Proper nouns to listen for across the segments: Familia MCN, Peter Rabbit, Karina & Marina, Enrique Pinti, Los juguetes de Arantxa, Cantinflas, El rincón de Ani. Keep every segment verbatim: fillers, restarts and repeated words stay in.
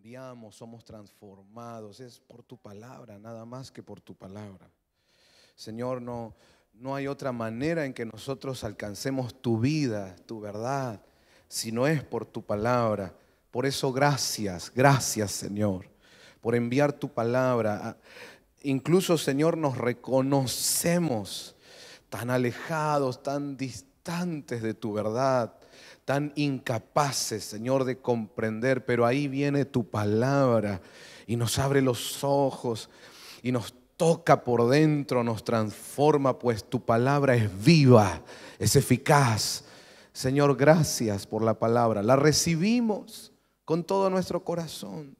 cambiamos, somos transformados. Es por tu palabra, nada más que por tu palabra. Señor, no, no hay otra manera en que nosotros alcancemos tu vida, tu verdad, si no es por tu palabra. Por eso gracias, gracias Señor, por enviar tu palabra. Incluso Señor, nos reconocemos tan alejados, tan distantes de tu verdad, tan incapaces, Señor, de comprender, pero ahí viene tu palabra y nos abre los ojos y nos toca por dentro, nos transforma, pues tu palabra es viva, es eficaz. Señor, gracias por la palabra. La recibimos con todo nuestro corazón.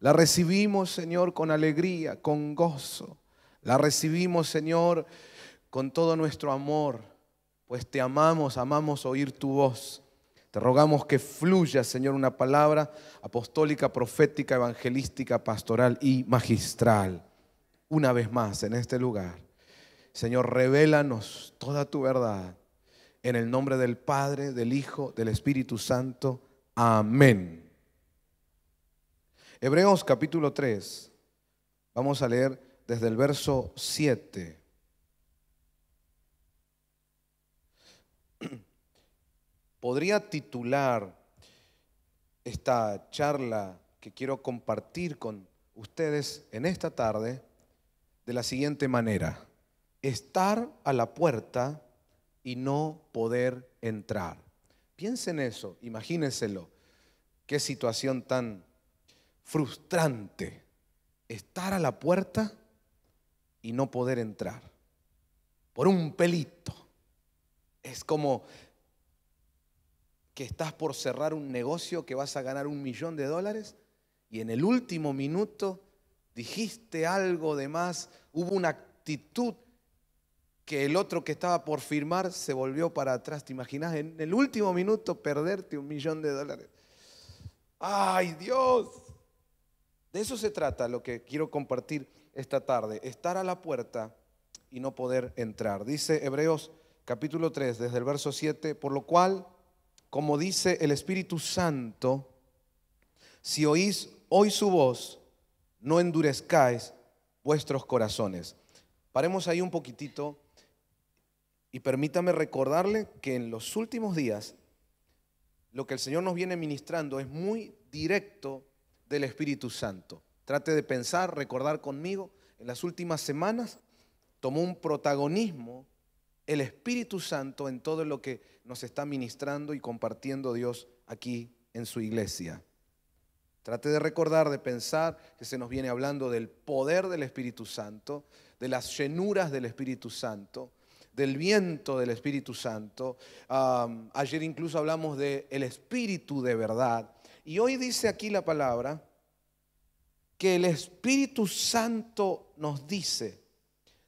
La recibimos, Señor, con alegría, con gozo. La recibimos, Señor, con todo nuestro amor, pues te amamos, amamos oír tu voz. Te rogamos que fluya, Señor, una palabra apostólica, profética, evangelística, pastoral y magistral. Una vez más en este lugar, Señor, revélanos toda tu verdad. En el nombre del Padre, del Hijo, del Espíritu Santo. Amén. Hebreos capítulo tres. Vamos a leer desde el verso siete. Podría titular esta charla que quiero compartir con ustedes en esta tarde de la siguiente manera: estar a la puerta y no poder entrar. Piensen eso, imagínenselo. Qué situación tan frustrante. Estar a la puerta y no poder entrar. Por un pelito. Es como que estás por cerrar un negocio que vas a ganar un millón de dólares y en el último minuto dijiste algo de más, hubo una actitud que el otro que estaba por firmar se volvió para atrás. ¿Te imaginas en el último minuto perderte un millón de dólares? ¡Ay, Dios! De eso se trata lo que quiero compartir esta tarde, estar a la puerta y no poder entrar. Dice Hebreos capítulo tres, desde el verso siete, por lo cual, como dice el Espíritu Santo, si oís hoy su voz, no endurezcáis vuestros corazones. Paremos ahí un poquitito y permítame recordarle que en los últimos días lo que el Señor nos viene ministrando es muy directo del Espíritu Santo. Trate de pensar, recordar conmigo, en las últimas semanas tomó un protagonismo el Espíritu Santo en todo lo que nos está ministrando y compartiendo Dios aquí en su iglesia. Trate de recordar, de pensar que se nos viene hablando del poder del Espíritu Santo, de las llenuras del Espíritu Santo, del viento del Espíritu Santo. Um, ayer incluso hablamos del Espíritu de verdad. Y hoy dice aquí la palabra que el Espíritu Santo nos dice,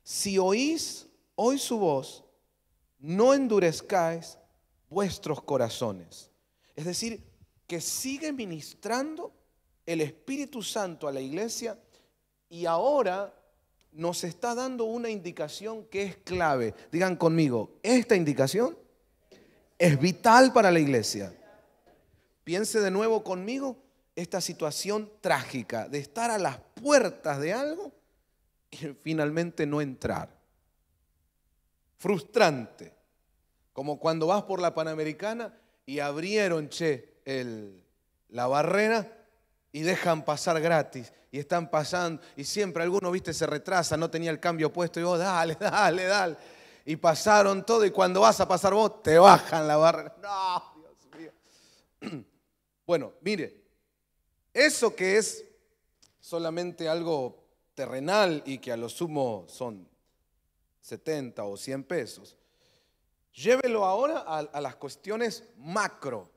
si oís hoy su voz, no endurezcáis vuestros corazones. Es decir, que sigue ministrando el Espíritu Santo a la iglesia y ahora nos está dando una indicación que es clave. Digan conmigo, esta indicación es vital para la iglesia. Piense de nuevo conmigo esta situación trágica de estar a las puertas de algo y finalmente no entrar. Frustrante, como cuando vas por la Panamericana y abrieron, che, el, la barrera y dejan pasar gratis y están pasando y siempre alguno, viste, se retrasa, no tenía el cambio puesto y vos dale, dale, dale y pasaron todo y cuando vas a pasar vos te bajan la barrera. No, Dios mío. Bueno, mire, eso que es solamente algo terrenal y que a lo sumo son setenta o cien pesos. Llévelo ahora a, a las cuestiones macro,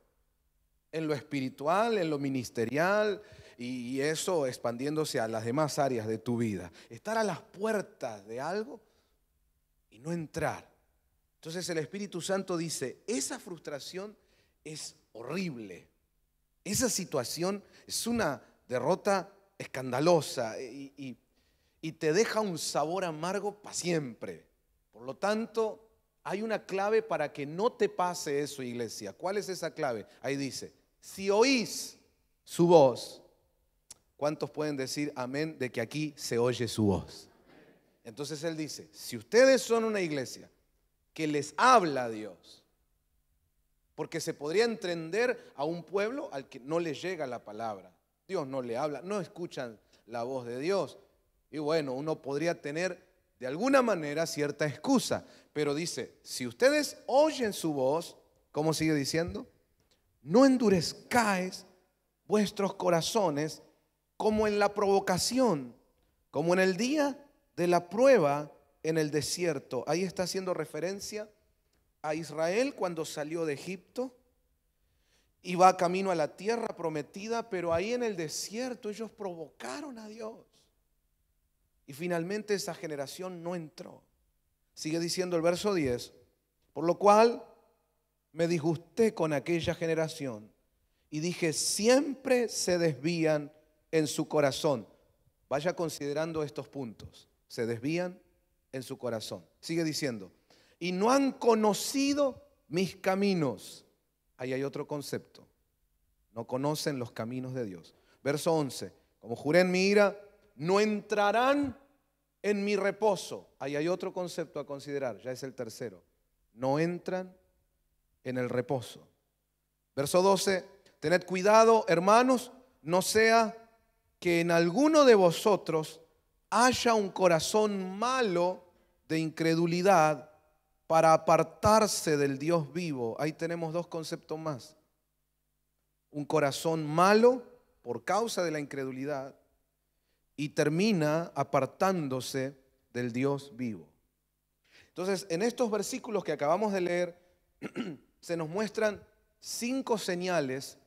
en lo espiritual, en lo ministerial y, y eso expandiéndose a las demás áreas de tu vida. Estar a las puertas de algo y no entrar. Entonces el Espíritu Santo dice, esa frustración es horrible. Esa situación es una derrota escandalosa y, y Y te deja un sabor amargo para siempre. Por lo tanto, hay una clave para que no te pase eso, iglesia. ¿Cuál es esa clave? Ahí dice, si oís su voz, ¿Cuántos pueden decir amén de que aquí se oye su voz? Entonces él dice, si ustedes son una iglesia que les habla a Dios, porque se podría entender a un pueblo al que no le llega la palabra, Dios no le habla, no escuchan la voz de Dios, y bueno, uno podría tener de alguna manera cierta excusa, pero dice, si ustedes oyen su voz, ¿cómo sigue diciendo? No endurezcáis vuestros corazones como en la provocación, como en el día de la prueba en el desierto. Ahí está haciendo referencia a Israel cuando salió de Egipto y va camino a la tierra prometida, pero ahí en el desierto ellos provocaron a Dios. Y finalmente esa generación no entró. Sigue diciendo el verso diez, por lo cual me disgusté con aquella generación y dije, siempre se desvían en su corazón. Vaya considerando estos puntos. Se desvían en su corazón. Sigue diciendo, y no han conocido mis caminos. Ahí hay otro concepto. No conocen los caminos de Dios. Verso once, como juré en mi ira, no entrarán en mi reposo. Ahí hay otro concepto a considerar, ya es el tercero. No entran en el reposo. Verso doce, tened cuidado, hermanos, no sea que en alguno de vosotros haya un corazón malo de incredulidad para apartarse del Dios vivo. Ahí tenemos dos conceptos más. Un corazón malo por causa de la incredulidad y termina apartándose del Dios vivo. Entonces, en estos versículos que acabamos de leer, se nos muestran cinco señales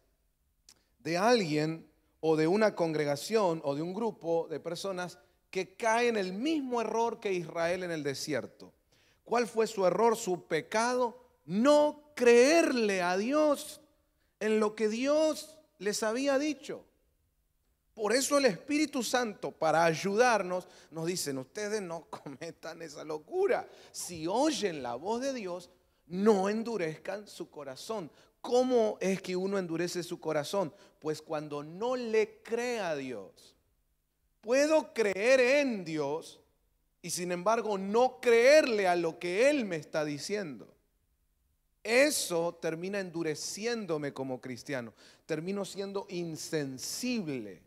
de alguien o de una congregación o de un grupo de personas que cae en el mismo error que Israel en el desierto. ¿Cuál fue su error, su pecado? No creerle a Dios en lo que Dios les había dicho. Por eso el Espíritu Santo, para ayudarnos, nos dicen, ustedes no cometan esa locura. Si oyen la voz de Dios, no endurezcan su corazón. ¿Cómo es que uno endurece su corazón? Pues cuando no le cree a Dios. Puedo creer en Dios y sin embargo no creerle a lo que Él me está diciendo. Eso termina endureciéndome como cristiano. Termino siendo insensible.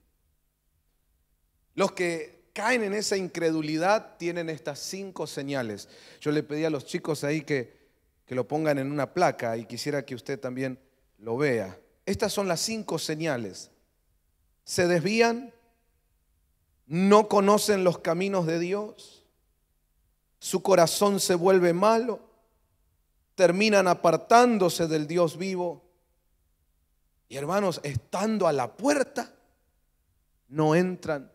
Los que caen en esa incredulidad tienen estas cinco señales. Yo le pedí a los chicos ahí que que lo pongan en una placa y quisiera que usted también lo vea. Estas son las cinco señales. Se desvían, no conocen los caminos de Dios, su corazón se vuelve malo, terminan apartándose del Dios vivo y, hermanos, estando a la puerta, no entran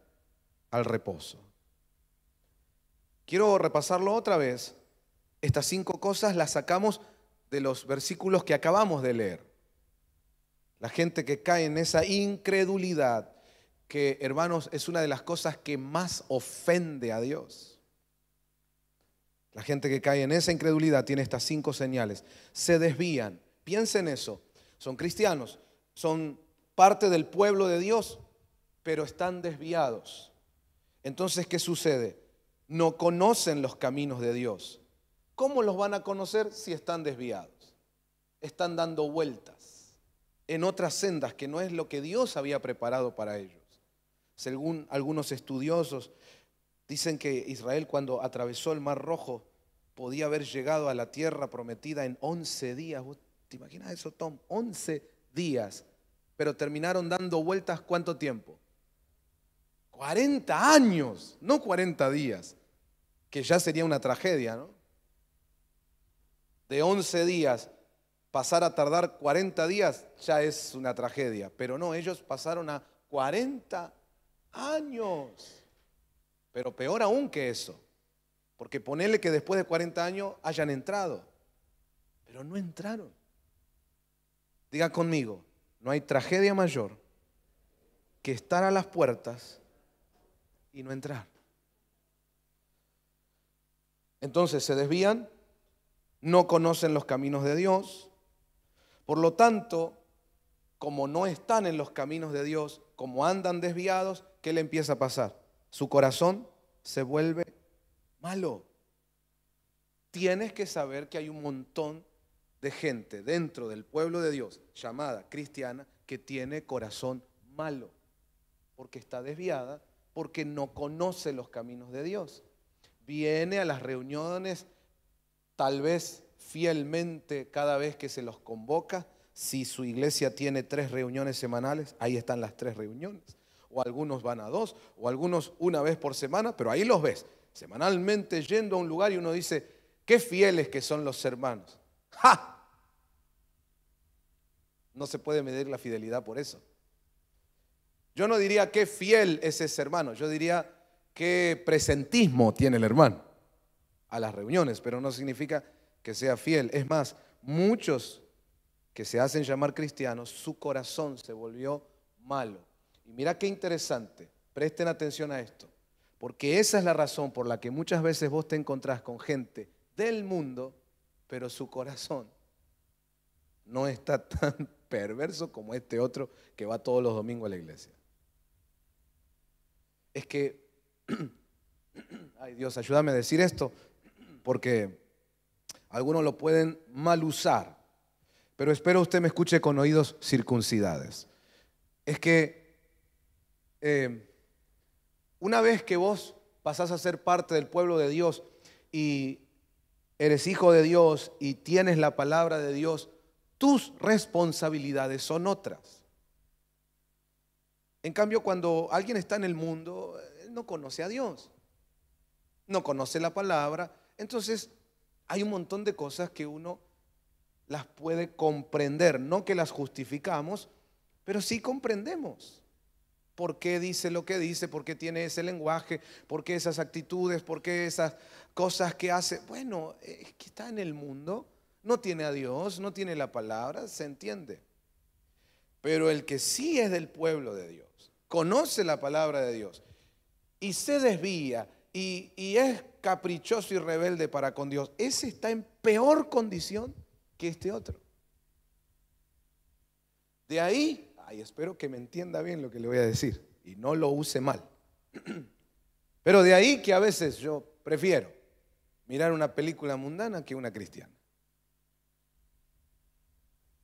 al reposo. Quiero repasarlo otra vez. Estas cinco cosas las sacamos de los versículos que acabamos de leer. La gente que cae en esa incredulidad, que, hermanos, es una de las cosas que más ofende a Dios. La gente que cae en esa incredulidad tiene estas cinco señales. Se desvían. Piensen eso. Son cristianos, son parte del pueblo de Dios, pero están desviados. Entonces, ¿qué sucede? No conocen los caminos de Dios. ¿Cómo los van a conocer si están desviados? Están dando vueltas en otras sendas que no es lo que Dios había preparado para ellos. Según algunos estudiosos, dicen que Israel cuando atravesó el Mar Rojo podía haber llegado a la tierra prometida en once días. ¿Vos te imaginas eso, Tom? once días. Pero terminaron dando vueltas, ¿cuánto tiempo? cuarenta años, no cuarenta días. Que ya sería una tragedia, ¿no? De once días, pasar a tardar cuarenta días ya es una tragedia. Pero no, ellos pasaron a cuarenta años. Pero peor aún que eso, porque ponele que después de cuarenta años hayan entrado, pero no entraron. Diga conmigo, no hay tragedia mayor que estar a las puertas y no entrar. Entonces se desvían. No conocen los caminos de Dios, por lo tanto, como no están en los caminos de Dios, como andan desviados, ¿qué le empieza a pasar? Su corazón se vuelve malo. Tienes que saber que hay un montón de gente dentro del pueblo de Dios, llamada cristiana, que tiene corazón malo, porque está desviada, porque no conoce los caminos de Dios. Viene a las reuniones tal vez fielmente cada vez que se los convoca. Si su iglesia tiene tres reuniones semanales, ahí están las tres reuniones. O algunos van a dos, o algunos una vez por semana, pero ahí los ves semanalmente yendo a un lugar y uno dice, qué fieles que son los hermanos. ¡Ja! No se puede medir la fidelidad por eso. Yo no diría qué fiel es ese hermano, yo diría qué presentismo tiene el hermano a las reuniones, pero no significa que sea fiel. Es más, muchos que se hacen llamar cristianos, su corazón se volvió malo. Y mira qué interesante, presten atención a esto, porque esa es la razón por la que muchas veces vos te encontrás con gente del mundo, pero su corazón no está tan perverso como este otro que va todos los domingos a la iglesia. Es que, ay Dios, ayúdame a decir esto, porque algunos lo pueden mal usar, pero espero usted me escuche con oídos circuncidados. Es que eh, una vez que vos pasás a ser parte del pueblo de Dios y eres hijo de Dios y tienes la palabra de Dios, tus responsabilidades son otras. En cambio, cuando alguien está en el mundo, no conoce a Dios, no conoce la palabra, entonces hay un montón de cosas que uno las puede comprender, no que las justificamos, pero sí comprendemos. ¿Por qué dice lo que dice? ¿Por qué tiene ese lenguaje? ¿Por qué esas actitudes? ¿Por qué esas cosas que hace? Bueno, es que está en el mundo, no tiene a Dios, no tiene la palabra, se entiende. Pero el que sí es del pueblo de Dios, conoce la palabra de Dios y se desvía y, y es caprichoso y rebelde para con Dios, ese está en peor condición que este otro. De ahí... Ay, espero que me entienda bien lo que le voy a decir y no lo use mal. Pero de ahí que a veces yo prefiero mirar una película mundana que una cristiana.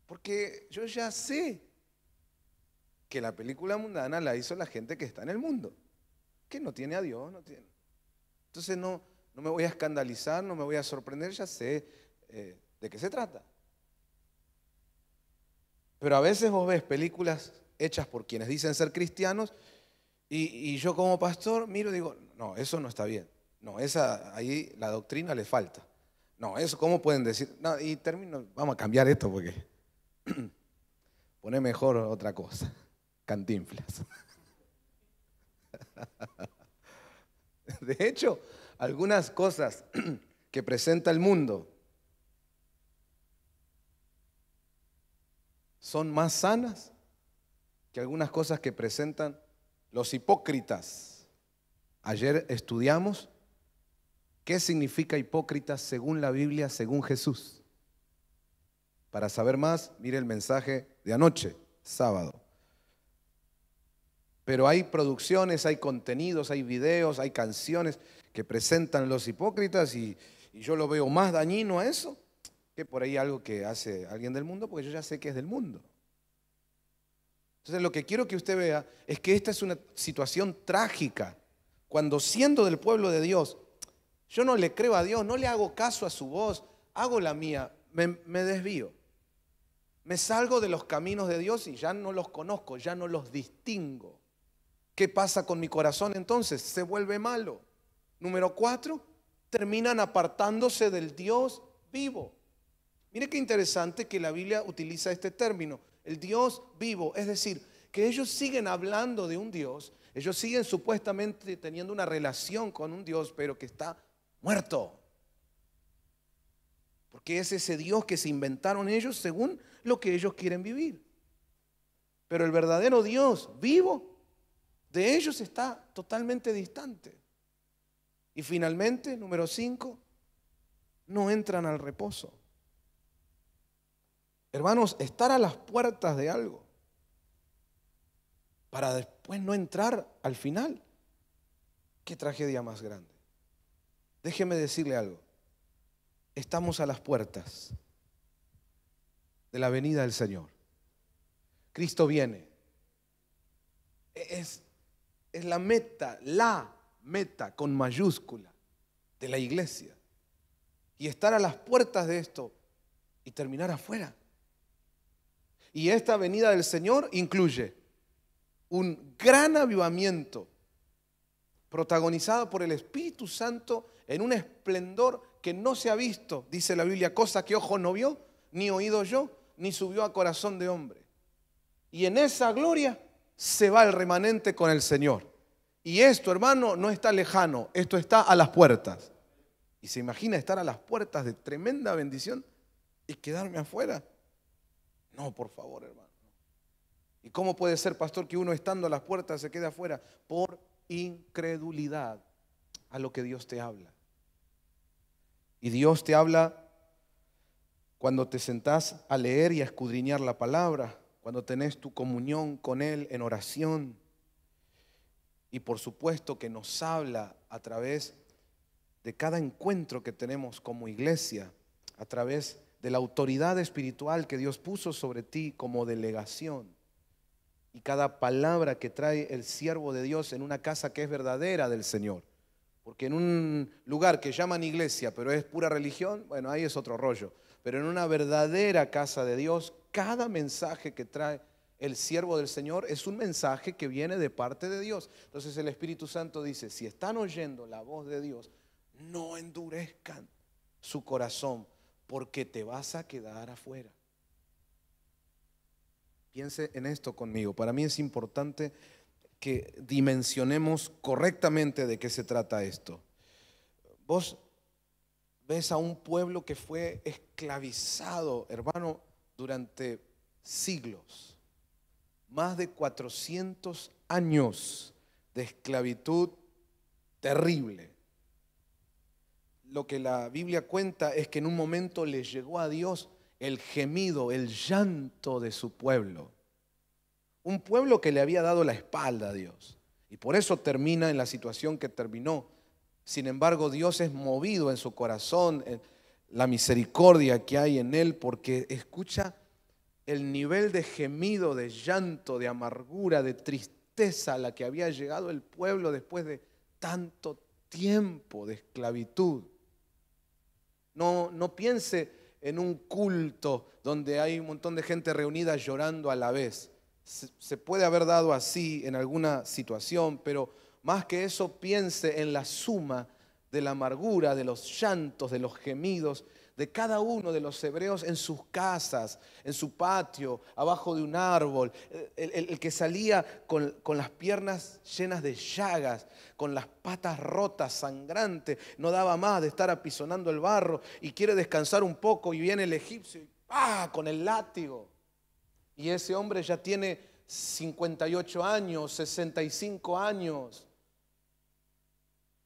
Porque yo ya sé que la película mundana la hizo la gente que está en el mundo, que no tiene a Dios, no tiene. Entonces no, no me voy a escandalizar, no me voy a sorprender, ya sé eh, de qué se trata. Pero a veces vos ves películas hechas por quienes dicen ser cristianos y, y yo como pastor miro y digo, no, eso no está bien. No, esa ahí la doctrina le falta. No, eso cómo pueden decir. No, y termino, vamos a cambiar esto porque poné mejor otra cosa. Cantinflas. De hecho, algunas cosas que presenta el mundo son más sanas que algunas cosas que presentan los hipócritas. Ayer estudiamos qué significa hipócrita según la Biblia, según Jesús. Para saber más, mire el mensaje de anoche, sábado. Pero hay producciones, hay contenidos, hay videos, hay canciones que presentan los hipócritas y, y yo lo veo más dañino a eso que por ahí algo que hace alguien del mundo, porque yo ya sé que es del mundo. Entonces lo que quiero que usted vea es que esta es una situación trágica, cuando siendo del pueblo de Dios, yo no le creo a Dios, no le hago caso a su voz, hago la mía, me, me desvío, me salgo de los caminos de Dios y ya no los conozco, ya no los distingo. ¿Qué pasa con mi corazón entonces? Se vuelve malo. Número cuatro, terminan apartándose del Dios vivo. Mire qué interesante que la Biblia utiliza este término, el Dios vivo, es decir, que ellos siguen hablando de un Dios, ellos siguen supuestamente teniendo una relación con un Dios, pero que está muerto. Porque es ese Dios que se inventaron ellos según lo que ellos quieren vivir. Pero el verdadero Dios vivo de ellos está totalmente distante. Y finalmente, número cinco, no entran al reposo. Hermanos, estar a las puertas de algo para después no entrar al final. ¿Qué tragedia más grande? Déjeme decirle algo. Estamos a las puertas de la venida del Señor. Cristo viene. Es, es la meta, la meta con mayúscula de la iglesia. Y estar a las puertas de esto y terminar afuera. Y esta venida del Señor incluye un gran avivamiento protagonizado por el Espíritu Santo en un esplendor que no se ha visto, dice la Biblia, cosa que ojo no vio, ni oído yo, ni subió a corazón de hombre. Y en esa gloria se va el remanente con el Señor. Y esto, hermano, no está lejano, esto está a las puertas. ¿Y se imagina estar a las puertas de tremenda bendición y quedarme afuera? No, por favor, hermano. ¿Y cómo puede ser, pastor, que uno estando a las puertas se quede afuera? Por incredulidad a lo que Dios te habla. Y Dios te habla cuando te sentás a leer y a escudriñar la palabra, cuando tenés tu comunión con Él en oración. Y por supuesto que nos habla a través de cada encuentro que tenemos como iglesia, a través de la autoridad espiritual que Dios puso sobre ti como delegación. Y cada palabra que trae el siervo de Dios en una casa que es verdadera del Señor. Porque en un lugar que llaman iglesia, pero es pura religión, bueno, ahí es otro rollo. Pero en una verdadera casa de Dios, cada mensaje que trae el siervo del Señor es un mensaje que viene de parte de Dios. Entonces el Espíritu Santo dice, si están oyendo la voz de Dios, no endurezcan su corazón, porque te vas a quedar afuera. Piense en esto conmigo. Para mí es importante que dimensionemos correctamente de qué se trata esto. Vos ves a un pueblo que fue esclavizado, hermano, durante siglos. Más de cuatrocientos años de esclavitud terrible. Lo que la Biblia cuenta es que en un momento les llegó a Dios el gemido, el llanto de su pueblo. Un pueblo que le había dado la espalda a Dios. Y por eso termina en la situación que terminó. Sin embargo, Dios es movido en su corazón, en la misericordia que hay en Él, porque escucha el nivel de gemido, de llanto, de amargura, de tristeza a la que había llegado el pueblo después de tanto tiempo de esclavitud. No, no piense en un culto donde hay un montón de gente reunida llorando a la vez. Se, se puede haber dado así en alguna situación, pero más que eso piense en la suma de la amargura, de los llantos, de los gemidos de cada uno de los hebreos en sus casas, en su patio, abajo de un árbol, el, el, el que salía con, con las piernas llenas de llagas, con las patas rotas, sangrante, no daba más de estar apisonando el barro y quiere descansar un poco y viene el egipcio y ¡pah! Con el látigo. Y ese hombre ya tiene cincuenta y ocho años, sesenta y cinco años.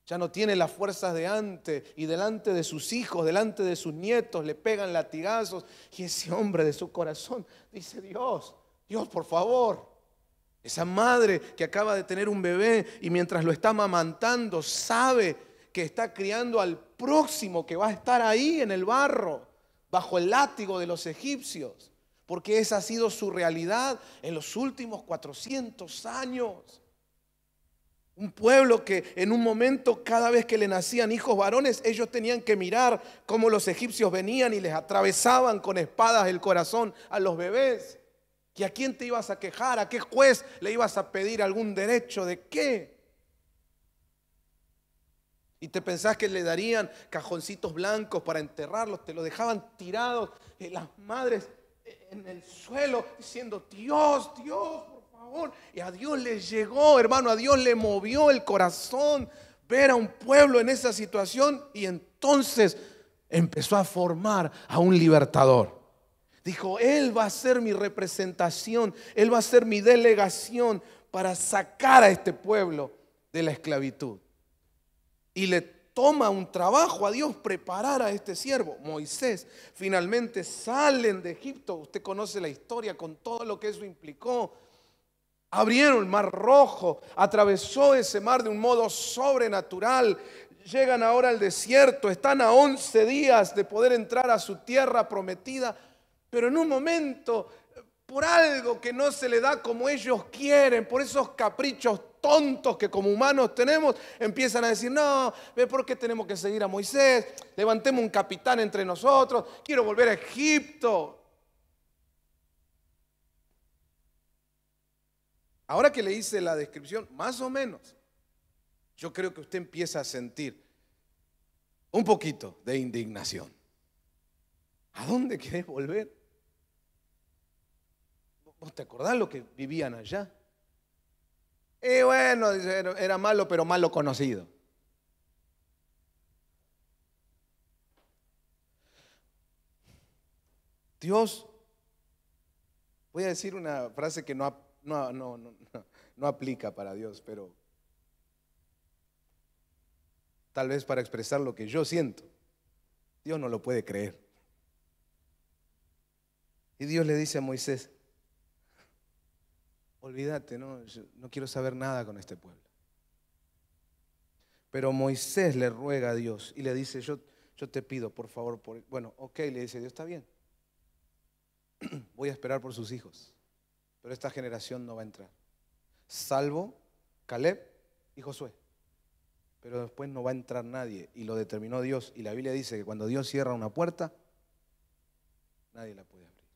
Ya no tiene las fuerzas de antes y delante de sus hijos, delante de sus nietos, le pegan latigazos. Y ese hombre de su corazón dice, Dios, Dios, por favor. Esa madre que acaba de tener un bebé y mientras lo está amamantando sabe que está criando al próximo que va a estar ahí en el barro, bajo el látigo de los egipcios. Porque esa ha sido su realidad en los últimos cuatrocientos años. Un pueblo que en un momento, cada vez que le nacían hijos varones, ellos tenían que mirar cómo los egipcios venían y les atravesaban con espadas el corazón a los bebés. ¿Y a quién te ibas a quejar? ¿A qué juez le ibas a pedir algún derecho? ¿De qué? Y te pensás que le darían cajoncitos blancos para enterrarlos, te los dejaban tirados, las madres en el suelo diciendo, Dios, Dios, y a Dios le llegó, hermano, a Dios le movió el corazón ver a un pueblo en esa situación. Y entonces empezó a formar a un libertador. Dijo, Él va a ser mi representación, Él va a ser mi delegación para sacar a este pueblo de la esclavitud. Y le toma un trabajo a Dios preparar a este siervo. Moisés, finalmente salen de Egipto. Usted conoce la historia con todo lo que eso implicó. Abrieron el mar Rojo, atravesó ese mar de un modo sobrenatural. Llegan ahora al desierto, están a once días de poder entrar a su tierra prometida, pero en un momento, por algo que no se le da como ellos quieren, por esos caprichos tontos que como humanos tenemos, empiezan a decir, no, ¿ve por qué tenemos que seguir a Moisés? Levantemos un capitán entre nosotros, quiero volver a Egipto. Ahora que le hice la descripción, más o menos, yo creo que usted empieza a sentir un poquito de indignación. ¿A dónde querés volver? ¿Vos te acordás lo que vivían allá? Y bueno, era malo, pero malo conocido. Dios, voy a decir una frase que no ha No, no, no, no aplica para Dios, pero tal vez para expresar lo que yo siento, Dios no lo puede creer. Y Dios le dice a Moisés, olvídate, no, yo no quiero saber nada con este pueblo. Pero Moisés le ruega a Dios y le dice, yo, yo te pido por favor, por... bueno, ok, le dice Dios, está bien, voy a esperar por sus hijos. Pero esta generación no va a entrar, salvo Caleb y Josué. Pero después no va a entrar nadie, y lo determinó Dios. Y la Biblia dice que cuando Dios cierra una puerta, nadie la puede abrir.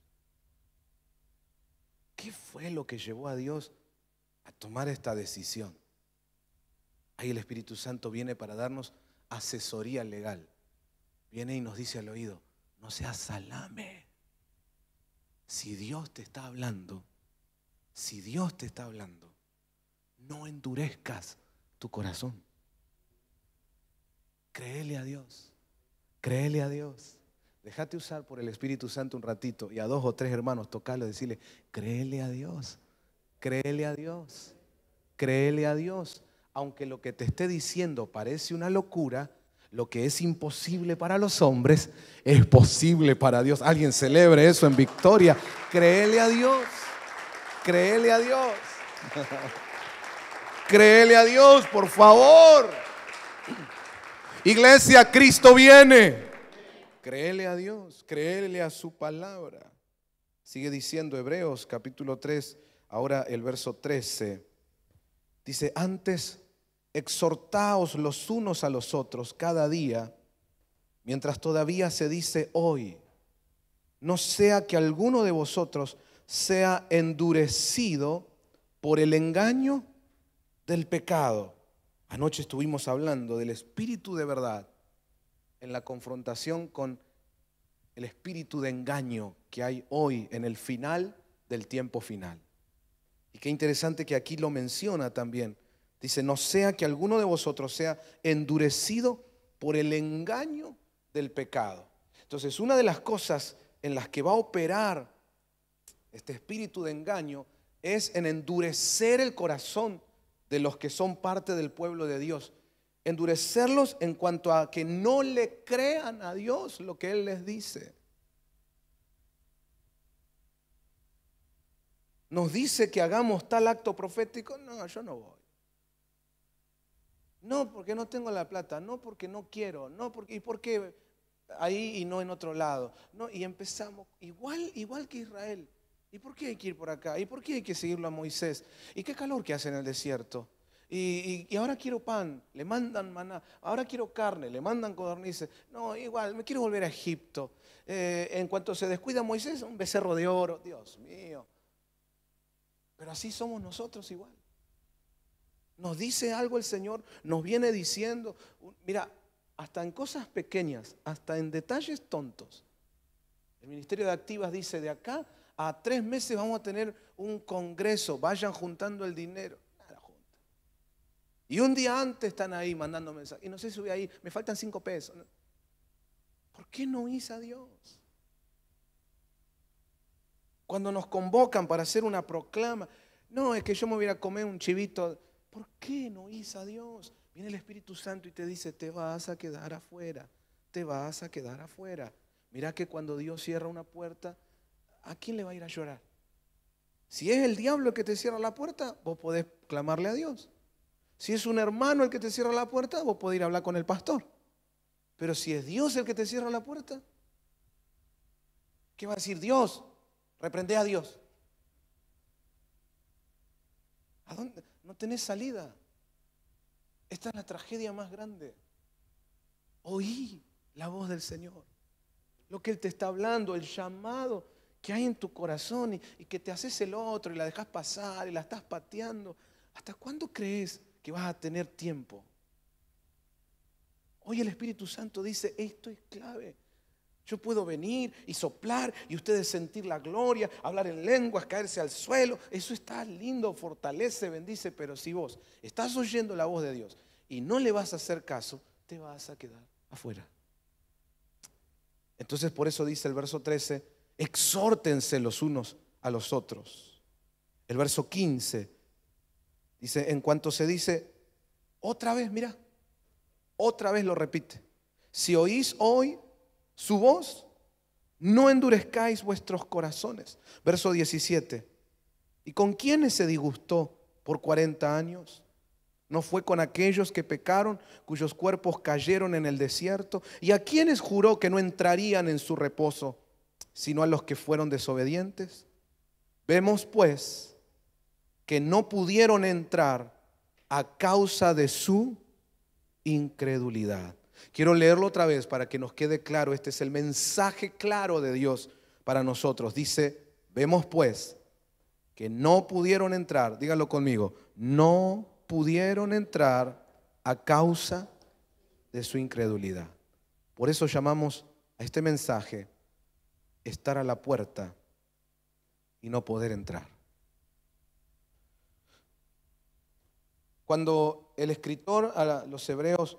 ¿Qué fue lo que llevó a Dios a tomar esta decisión? Ahí el Espíritu Santo viene para darnos asesoría legal. Viene y nos dice al oído, no seas salame. Si Dios te está hablando, si Dios te está hablando, no endurezcas tu corazón. Créele a Dios, créele a Dios. Déjate usar por el Espíritu Santo un ratito y a dos o tres hermanos tocarlo y decirle, créele a Dios, créele a Dios, créele a Dios. Aunque lo que te esté diciendo parece una locura, lo que es imposible para los hombres es posible para Dios. Alguien celebre eso en victoria. Créele a Dios. Créele a Dios. Créele a Dios, por favor. Iglesia, Cristo viene. Créele a Dios, créele a su palabra. Sigue diciendo Hebreos capítulo tres, ahora el verso trece. Dice, antes exhortaos los unos a los otros cada día, mientras todavía se dice hoy, no sea que alguno de vosotros sea endurecido por el engaño del pecado. Anoche estuvimos hablando del espíritu de verdad en la confrontación con el espíritu de engaño que hay hoy en el final del tiempo final. Y qué interesante que aquí lo menciona también. Dice, no sea que alguno de vosotros sea endurecido por el engaño del pecado. Entonces, una de las cosas en las que va a operar este espíritu de engaño es en endurecer el corazón de los que son parte del pueblo de Dios. Endurecerlos en cuanto a que no le crean a Dios lo que Él les dice. Nos dice que hagamos tal acto profético. No, yo no voy. No, porque no tengo la plata. No, porque no quiero. No, porque, ¿y por qué ahí y no en otro lado? No, y empezamos igual, igual que Israel. ¿Y por qué hay que ir por acá? ¿Y por qué hay que seguirlo a Moisés? ¿Y qué calor que hace en el desierto? Y, y, y ahora quiero pan, le mandan maná. Ahora quiero carne, le mandan codornices. No, igual, me quiero volver a Egipto. Eh, en cuanto se descuida Moisés, un becerro de oro. Dios mío. Pero así somos nosotros igual. Nos dice algo el Señor, nos viene diciendo. Mira, hasta en cosas pequeñas, hasta en detalles tontos. El Ministerio de Activas dice, de acá a tres meses vamos a tener un congreso, vayan juntando el dinero. Nada junta. Y un día antes están ahí mandando mensajes. Y no sé si voy ahí, me faltan cinco pesos. ¿Por qué no hizo a Dios? Cuando nos convocan para hacer una proclama, no, es que yo me voy a comer un chivito. ¿Por qué no hizo a Dios? Viene el Espíritu Santo y te dice, te vas a quedar afuera, te vas a quedar afuera. Mirá que cuando Dios cierra una puerta, ¿a quién le va a ir a llorar? Si es el diablo el que te cierra la puerta, vos podés clamarle a Dios. Si es un hermano el que te cierra la puerta, vos podés ir a hablar con el pastor. Pero si es Dios el que te cierra la puerta, ¿qué va a decir Dios? Reprende a Dios. ¿A dónde? No tenés salida. Esta es la tragedia más grande. Oí la voz del Señor. Lo que Él te está hablando, el llamado que hay en tu corazón y, y que te haces el otro y la dejas pasar y la estás pateando. ¿Hasta cuándo crees que vas a tener tiempo? Hoy el Espíritu Santo dice, esto es clave. Yo puedo venir y soplar y ustedes sentir la gloria, hablar en lenguas, caerse al suelo. Eso está lindo, fortalece, bendice. Pero si vos estás oyendo la voz de Dios y no le vas a hacer caso, te vas a quedar afuera. Entonces por eso dice el verso trece, exhórtense los unos a los otros. El verso quince dice, en cuanto se dice otra vez, mira, otra vez lo repite, si oís hoy su voz, no endurezcáis vuestros corazones. Verso diecisiete, ¿y con quiénes se disgustó por cuarenta años? ¿No fue con aquellos que pecaron, cuyos cuerpos cayeron en el desierto? ¿Y a quiénes juró que no entrarían en su reposo, sino a los que fueron desobedientes? Vemos pues que no pudieron entrar a causa de su incredulidad. Quiero leerlo otra vez para que nos quede claro. Este es el mensaje claro de Dios para nosotros. Dice, vemos pues que no pudieron entrar, díganlo conmigo, no pudieron entrar a causa de su incredulidad. Por eso llamamos a este mensaje estar a la puerta y no poder entrar. Cuando el escritor a los hebreos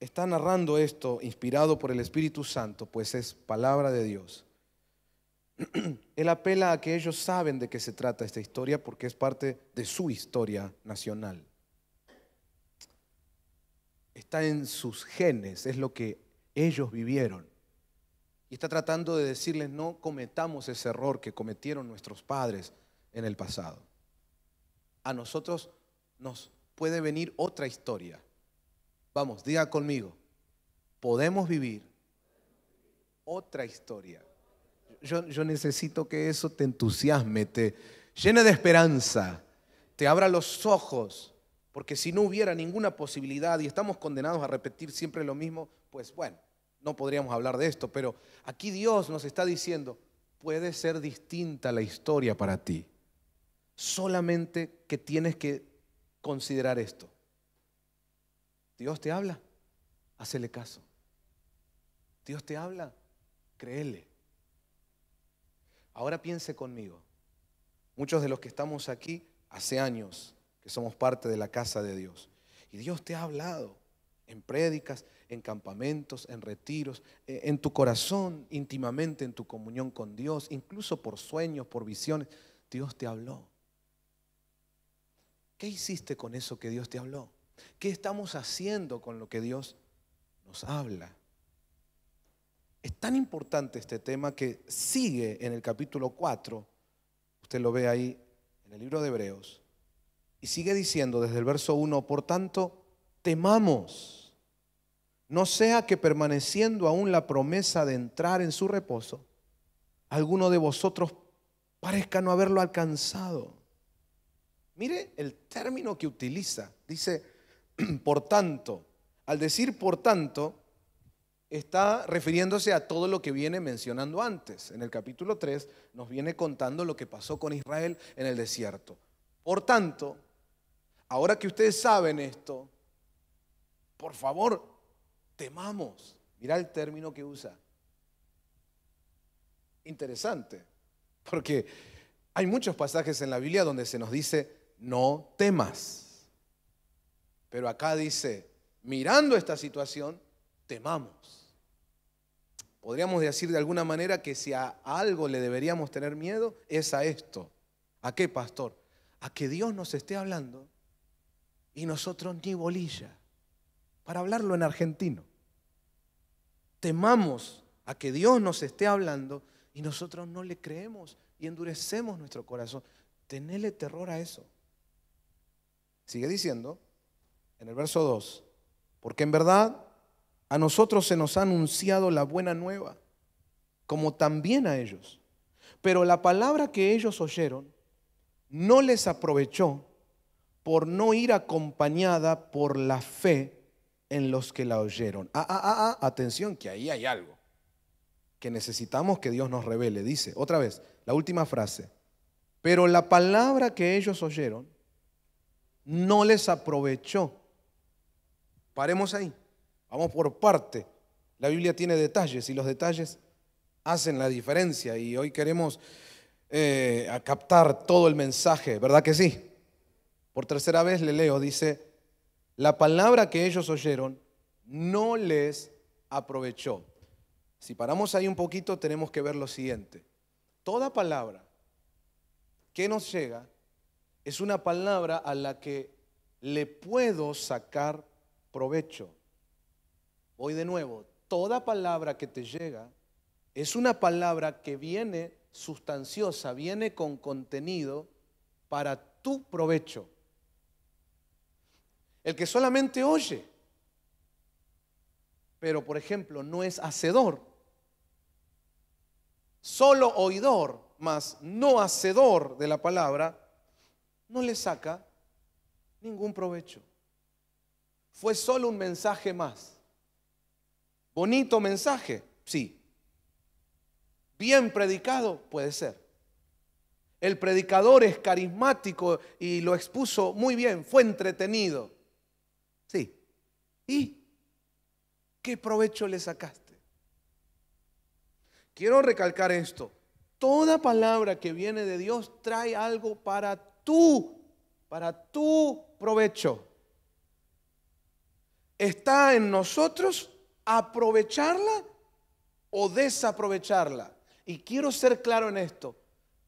está narrando esto, inspirado por el Espíritu Santo, pues es palabra de Dios. Él apela a que ellos saben de qué se trata esta historia porque es parte de su historia nacional. Está en sus genes, es lo que ellos vivieron. Y está tratando de decirles, no cometamos ese error que cometieron nuestros padres en el pasado. A nosotros nos puede venir otra historia. Vamos, diga conmigo, podemos vivir otra historia. Yo, yo necesito que eso te entusiasme, te llene de esperanza, te abra los ojos, porque si no hubiera ninguna posibilidad y estamos condenados a repetir siempre lo mismo, pues bueno, no podríamos hablar de esto, pero aquí Dios nos está diciendo, puede ser distinta la historia para ti, solamente que tienes que considerar esto. Dios te habla, hacele caso. Dios te habla, créele. Ahora piense conmigo. Muchos de los que estamos aquí hace años que somos parte de la casa de Dios. Y Dios te ha hablado en prédicas, en campamentos, en retiros, en tu corazón, íntimamente en tu comunión con Dios, incluso por sueños, por visiones. Dios te habló. ¿Qué hiciste con eso que Dios te habló? ¿Qué estamos haciendo con lo que Dios nos habla? Es tan importante este tema que sigue en el capítulo cuatro, usted lo ve ahí en el libro de Hebreos, y sigue diciendo desde el verso uno, por tanto, temamos, no sea que permaneciendo aún la promesa de entrar en su reposo, alguno de vosotros parezca no haberlo alcanzado. Mire el término que utiliza, dice, por tanto. Al decir por tanto, está refiriéndose a todo lo que viene mencionando antes. En el capítulo tres nos viene contando lo que pasó con Israel en el desierto. Por tanto, ahora que ustedes saben esto, por favor, temamos. Mirá el término que usa. Interesante, porque hay muchos pasajes en la Biblia donde se nos dice no temas. Pero acá dice, mirando esta situación, temamos. Podríamos decir de alguna manera que si a algo le deberíamos tener miedo, es a esto. ¿A qué, pastor? A que Dios nos esté hablando y nosotros ni bolilla. Para hablarlo en argentino. Temamos a que Dios nos esté hablando y nosotros no le creemos y endurecemos nuestro corazón. Tenele terror a eso. Sigue diciendo en el verso dos, porque en verdad a nosotros se nos ha anunciado la buena nueva, como también a ellos. Pero la palabra que ellos oyeron no les aprovechó por no ir acompañada por la fe en los que la oyeron. Ah, ah, ah, atención, que ahí hay algo que necesitamos que Dios nos revele. Dice, otra vez, la última frase. Pero la palabra que ellos oyeron no les aprovechó. Paremos ahí. Vamos por parte. La Biblia tiene detalles y los detalles hacen la diferencia, y hoy queremos eh, captar todo el mensaje, ¿verdad que sí? Por tercera vez le leo, dice, la palabra que ellos oyeron no les aprovechó. Si paramos ahí un poquito, tenemos que ver lo siguiente. Toda palabra que nos llega es una palabra a la que le puedo sacar provecho. Voy de nuevo, toda palabra que te llega es una palabra que viene sustanciosa, viene con contenido para tu provecho. El que solamente oye, pero por ejemplo no es hacedor, solo oidor, mas no hacedor de la palabra, no le saca ningún provecho. Fue solo un mensaje más. Bonito mensaje, sí. Bien predicado, puede ser. El predicador es carismático y lo expuso muy bien, fue entretenido. Sí. ¿Y qué provecho le sacaste? Quiero recalcar esto. Toda palabra que viene de Dios trae algo para tú, para tu provecho. ¿Está en nosotros aprovecharla o desaprovecharla? Y quiero ser claro en esto,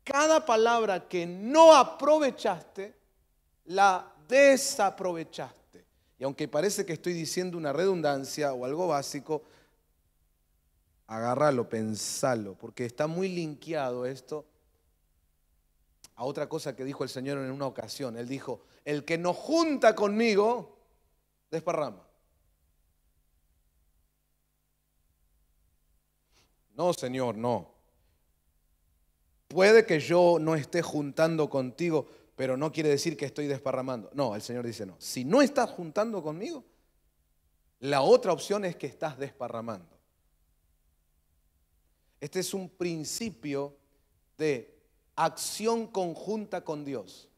cada palabra que no aprovechaste, la desaprovechaste. Y aunque parece que estoy diciendo una redundancia o algo básico, agárralo, pensalo, porque está muy linkeado esto a otra cosa que dijo el Señor en una ocasión. Él dijo, el que no junta conmigo, desparrama. No, Señor, no. Puede que yo no esté juntando contigo, pero no quiere decir que estoy desparramando. No, el Señor dice no. Si no estás juntando conmigo, la otra opción es que estás desparramando. Este es un principio de acción conjunta con Dios.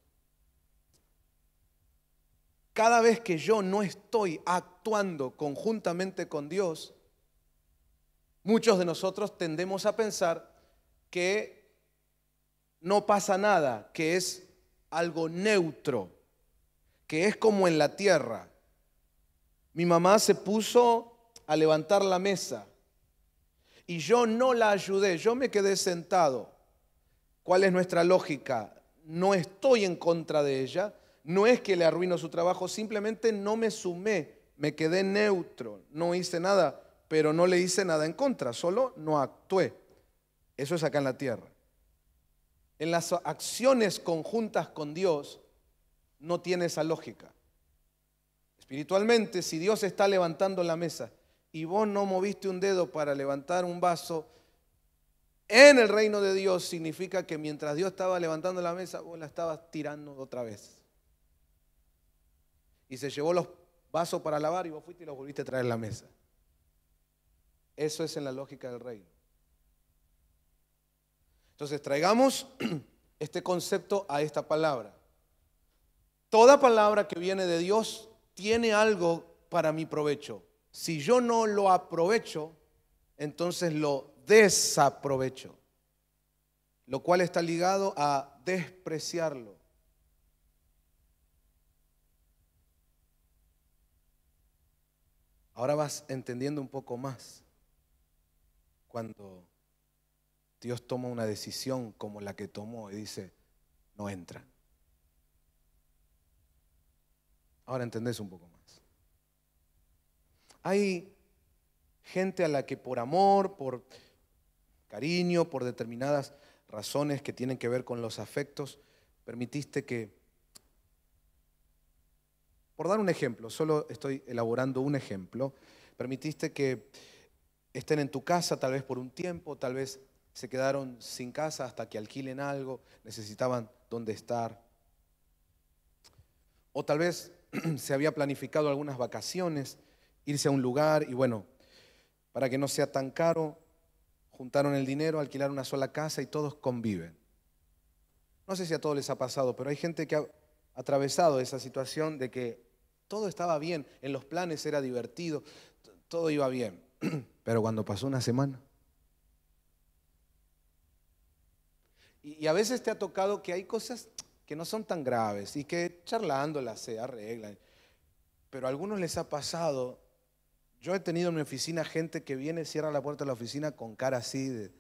Cada vez que yo no estoy actuando conjuntamente con Dios, muchos de nosotros tendemos a pensar que no pasa nada, que es algo neutro, que es como en la tierra. Mi mamá se puso a levantar la mesa y yo no la ayudé, yo me quedé sentado. ¿Cuál es nuestra lógica? No estoy en contra de ella, no es que le arruino su trabajo, simplemente no me sumé, me quedé neutro, no hice nada, pero no le hice nada en contra, solo no actué. Eso es acá en la tierra. En las acciones conjuntas con Dios no tiene esa lógica. Espiritualmente, si Dios está levantando la mesa y vos no moviste un dedo para levantar un vaso, en el reino de Dios significa que mientras Dios estaba levantando la mesa, vos la estabas tirando otra vez. Y se llevó los vasos para lavar y vos fuiste y los volviste a traer a la mesa. Eso es en la lógica del reino. Entonces traigamos este concepto a esta palabra. Toda palabra que viene de Dios tiene algo para mi provecho. Si yo no lo aprovecho, entonces lo desaprovecho, lo cual está ligado a despreciarlo. Ahora vas entendiendo un poco más cuando Dios toma una decisión como la que tomó y dice, no entra. Ahora entendés un poco más. Hay gente a la que por amor, por cariño, por determinadas razones que tienen que ver con los afectos, permitiste que, por dar un ejemplo, solo estoy elaborando un ejemplo, permitiste que estén en tu casa tal vez por un tiempo, tal vez se quedaron sin casa hasta que alquilen algo, necesitaban dónde estar. O tal vez se había planificado algunas vacaciones, irse a un lugar y bueno, para que no sea tan caro, juntaron el dinero, alquilaron una sola casa y todos conviven. No sé si a todos les ha pasado, pero hay gente que ha atravesado esa situación de que todo estaba bien, en los planes era divertido, todo iba bien, pero cuando pasó una semana. Y a veces te ha tocado que hay cosas que no son tan graves y que charlándolas se arreglan, pero a algunos les ha pasado. Yo he tenido en mi oficina gente que viene, cierra la puerta de la oficina con cara así de,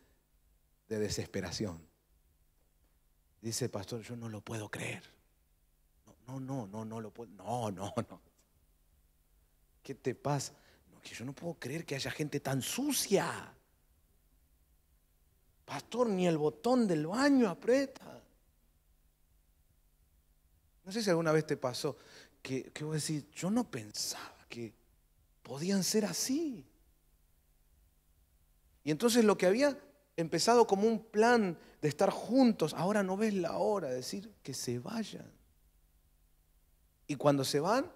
de desesperación. Dice, pastor, yo no lo puedo creer. No, no, no, no, no lo puedo. No, no, no. ¿Qué te pasa? No, que yo no puedo creer que haya gente tan sucia. Pastor, ni el botón del baño aprieta. No sé si alguna vez te pasó que, que vos decís, yo no pensaba que podían ser así. Y entonces lo que había empezado como un plan de estar juntos, ahora no ves la hora de decir que se vayan. Y cuando se van,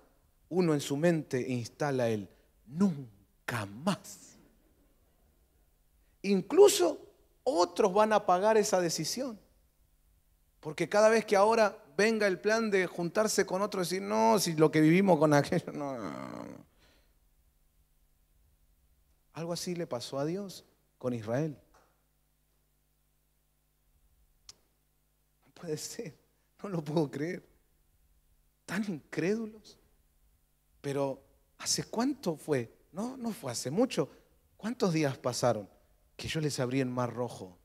uno en su mente instala el nunca más. Incluso otros van a pagar esa decisión. Porque cada vez que ahora venga el plan de juntarse con otro, decir, no, si lo que vivimos con aquello, no, no, no. Algo así le pasó a Dios con Israel. No puede ser, no lo puedo creer. Tan incrédulos. Pero ¿hace cuánto fue? No, no fue hace mucho. ¿Cuántos días pasaron? Que yo les abrí el mar rojo.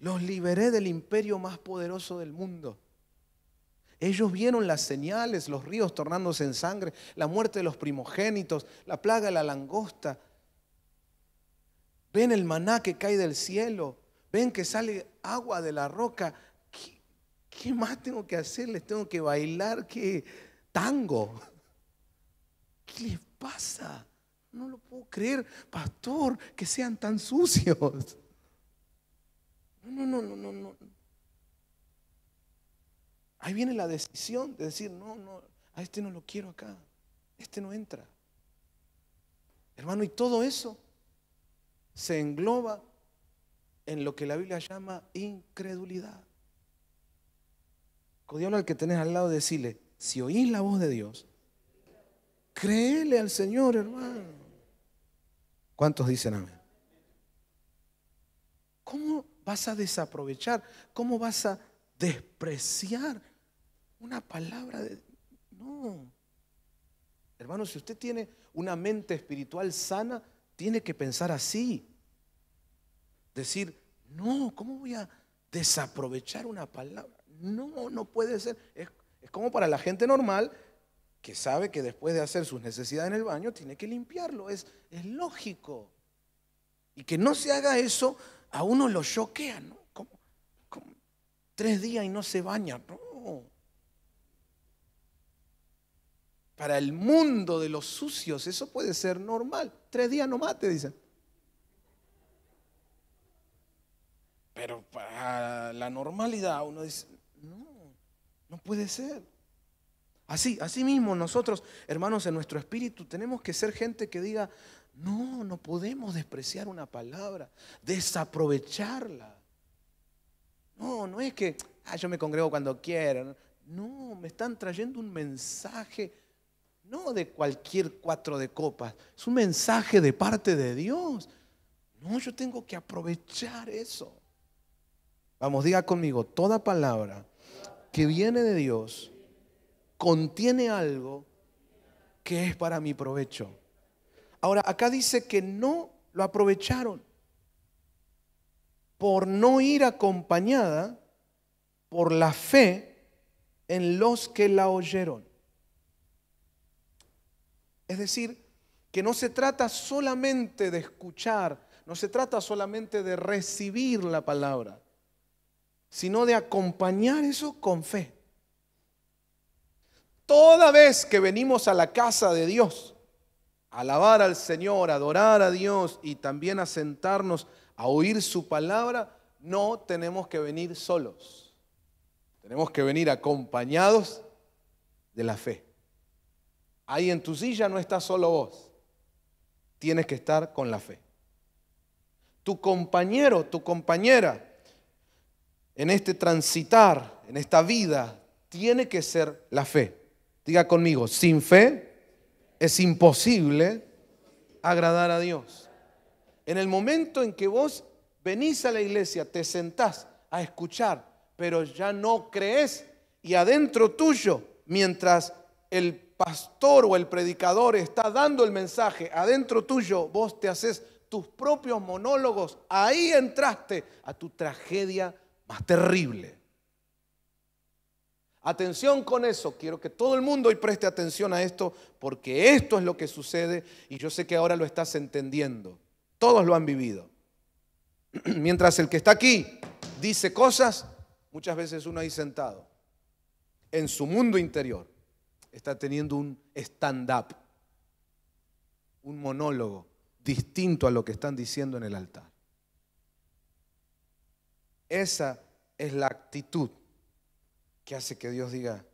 Los liberé del imperio más poderoso del mundo. Ellos vieron las señales, los ríos tornándose en sangre, la muerte de los primogénitos, la plaga de la langosta. Ven el maná que cae del cielo, ven que sale agua de la roca. ¿Qué, qué más tengo que hacer? ¿Les tengo que bailar? ¿Qué tango? ¿Qué les pasa? No lo puedo creer, pastor, que sean tan sucios. No, no, no, no, no. Ahí viene la decisión de decir, no, no, a este no lo quiero acá, este no entra. Hermano, y todo eso se engloba en lo que la Biblia llama incredulidad. Codialo al que tenés al lado, decirle, si oís la voz de Dios, créele al Señor, hermano. ¿Cuántos dicen amén? ¿Cómo vas a desaprovechar? ¿Cómo vas a despreciar una palabra de... No. Hermano, si usted tiene una mente espiritual sana, tiene que pensar así. Decir, no, ¿cómo voy a desaprovechar una palabra? No, no puede ser. Es, es como para la gente normal que sabe que después de hacer sus necesidades en el baño tiene que limpiarlo, es, es lógico. Y que no se haga eso, a uno lo choquea, ¿no? ¿Cómo, cómo? Tres días y no se baña, no. Para el mundo de los sucios eso puede ser normal, tres días nomás te dicen. Pero para la normalidad uno dice, no, no puede ser. Así, así mismo nosotros, hermanos, en nuestro espíritu tenemos que ser gente que diga, no, no podemos despreciar una palabra, desaprovecharla. No, no es que, ah, yo me congrego cuando quiero. No, me están trayendo un mensaje, no de cualquier cuatro de copas, es un mensaje de parte de Dios. No, yo tengo que aprovechar eso. Vamos, diga conmigo, toda palabra que viene de Dios contiene algo que es para mi provecho. Ahora, acá dice que no lo aprovecharon por no ir acompañada por la fe en los que la oyeron. Es decir, que no se trata solamente de escuchar, no se trata solamente de recibir la palabra, sino de acompañar eso con fe. Toda vez que venimos a la casa de Dios, a alabar al Señor, a adorar a Dios y también a sentarnos a oír su palabra, no tenemos que venir solos. Tenemos que venir acompañados de la fe. Ahí en tu silla no estás solo vos. Tienes que estar con la fe. Tu compañero, tu compañera, en este transitar, en esta vida, tiene que ser la fe. Diga conmigo, sin fe es imposible agradar a Dios. En el momento en que vos venís a la iglesia, te sentás a escuchar, pero ya no crees, y adentro tuyo, mientras el pastor o el predicador está dando el mensaje, adentro tuyo vos te haces tus propios monólogos, ahí entraste a tu tragedia más terrible. Atención con eso, quiero que todo el mundo hoy preste atención a esto, porque esto es lo que sucede y yo sé que ahora lo estás entendiendo. Todos lo han vivido. Mientras el que está aquí dice cosas, muchas veces uno ahí sentado, en su mundo interior, está teniendo un stand-up, un monólogo distinto a lo que están diciendo en el altar. Esa es la actitud que hace que Dios diga,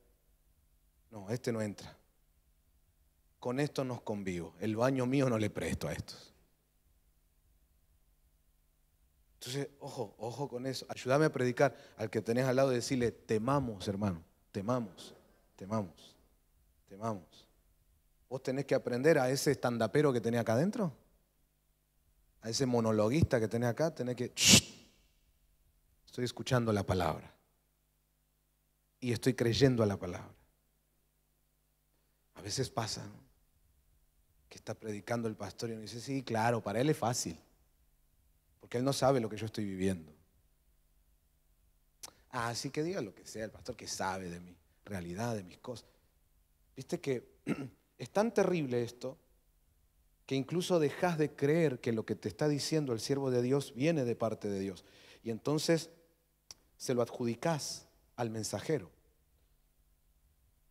no, este no entra. Con esto no convivo, el baño mío no le presto a estos. Entonces, ojo, ojo con eso. Ayúdame a predicar al que tenés al lado y decirle, temamos, hermano, temamos, temamos, temamos. Vos tenés que aprender a ese estandapero que tenés acá adentro, a ese monologuista que tenés acá, tenés que... Estoy escuchando la palabra y estoy creyendo a la palabra. A veces pasa, ¿no?, que está predicando el pastor y uno dice, sí, claro, para él es fácil, porque él no sabe lo que yo estoy viviendo. Ah, así que diga lo que sea el pastor, que sabe de mi realidad, de mis cosas. Viste que es tan terrible esto que incluso dejas de creer que lo que te está diciendo el siervo de Dios viene de parte de Dios. Y entonces se lo adjudicás al mensajero.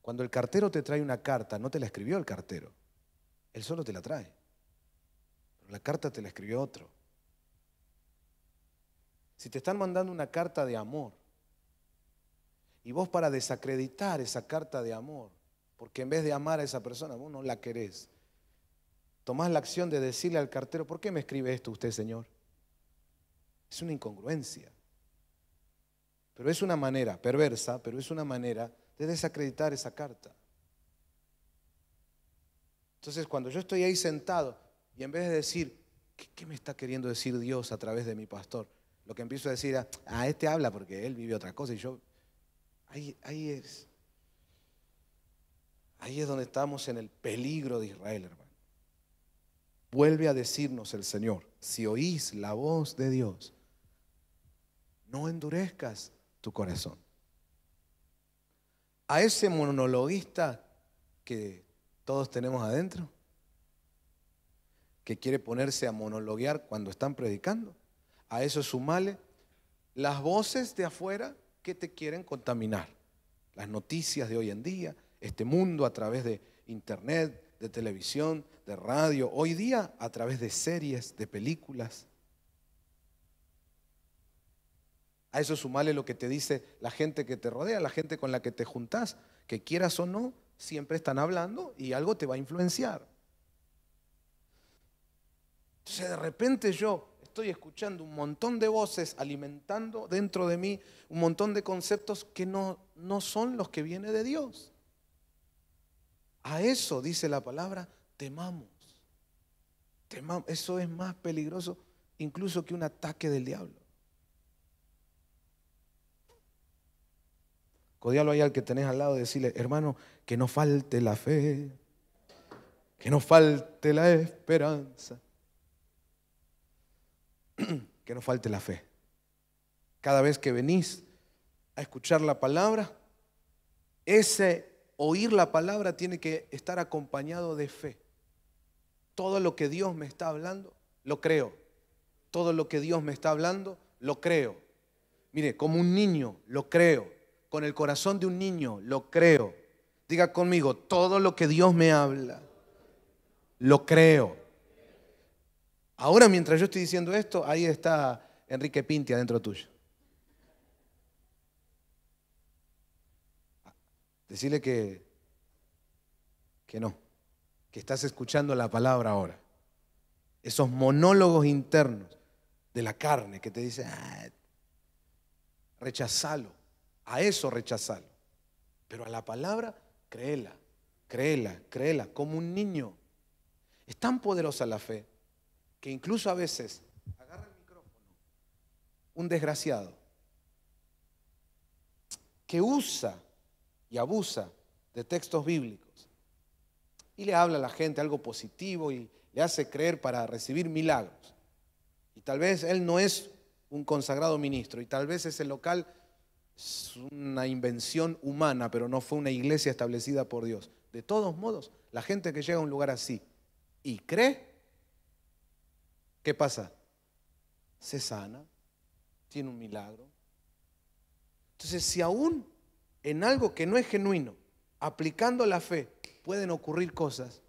Cuando el cartero te trae una carta, no te la escribió el cartero, él solo te la trae. Pero la carta te la escribió otro. Si te están mandando una carta de amor y vos, para desacreditar esa carta de amor, porque en vez de amar a esa persona vos no la querés, tomás la acción de decirle al cartero, ¿por qué me escribe esto usted, señor? Es una incongruencia, pero es una manera perversa, pero es una manera de desacreditar esa carta. Entonces, cuando yo estoy ahí sentado y en vez de decir, ¿qué, qué me está queriendo decir Dios a través de mi pastor?, lo que empiezo a decir es, ah, este habla porque él vive otra cosa y yo... Ahí, ahí es. Ahí es donde estamos en el peligro de Israel, hermano. Vuelve a decirnos el Señor, si oís la voz de Dios, no endurezcas tu corazón. A ese monologuista que todos tenemos adentro, que quiere ponerse a monologuear cuando están predicando, a eso sumale las voces de afuera que te quieren contaminar. Las noticias de hoy en día, este mundo a través de internet, de televisión, de radio, hoy día a través de series, de películas. A eso sumale lo que te dice la gente que te rodea, la gente con la que te juntás, que quieras o no, siempre están hablando y algo te va a influenciar. Entonces, de repente yo estoy escuchando un montón de voces alimentando dentro de mí un montón de conceptos que no, no son los que vienen de Dios. A eso dice la palabra, temamos. Temamos. Eso es más peligroso incluso que un ataque del diablo. Codialo ahí al que tenés al lado, decirle, hermano, que no falte la fe, que no falte la esperanza, que no falte la fe. Cada vez que venís a escuchar la palabra, ese oír la palabra tiene que estar acompañado de fe. Todo lo que Dios me está hablando, lo creo. Todo lo que Dios me está hablando, lo creo. Mire, como un niño, lo creo. Con el corazón de un niño, lo creo. Diga conmigo, todo lo que Dios me habla, lo creo. Ahora, mientras yo estoy diciendo esto, ahí está Enrique Pinti adentro tuyo. Decirle que, que no, que estás escuchando la palabra ahora. Esos monólogos internos de la carne que te dicen, ah, rechazalo, a eso rechazalo. Pero a la palabra, créela, créela, créela, como un niño. Es tan poderosa la fe que incluso a veces agarra el micrófono un desgraciado que usa y abusa de textos bíblicos y le habla a la gente algo positivo y le hace creer para recibir milagros. Y tal vez él no es un consagrado ministro y tal vez ese local es una invención humana, pero no fue una iglesia establecida por Dios. De todos modos, la gente que llega a un lugar así y cree, ¿qué pasa? Se sana, tiene un milagro. Entonces, si aún en algo que no es genuino, aplicando la fe, pueden ocurrir cosas,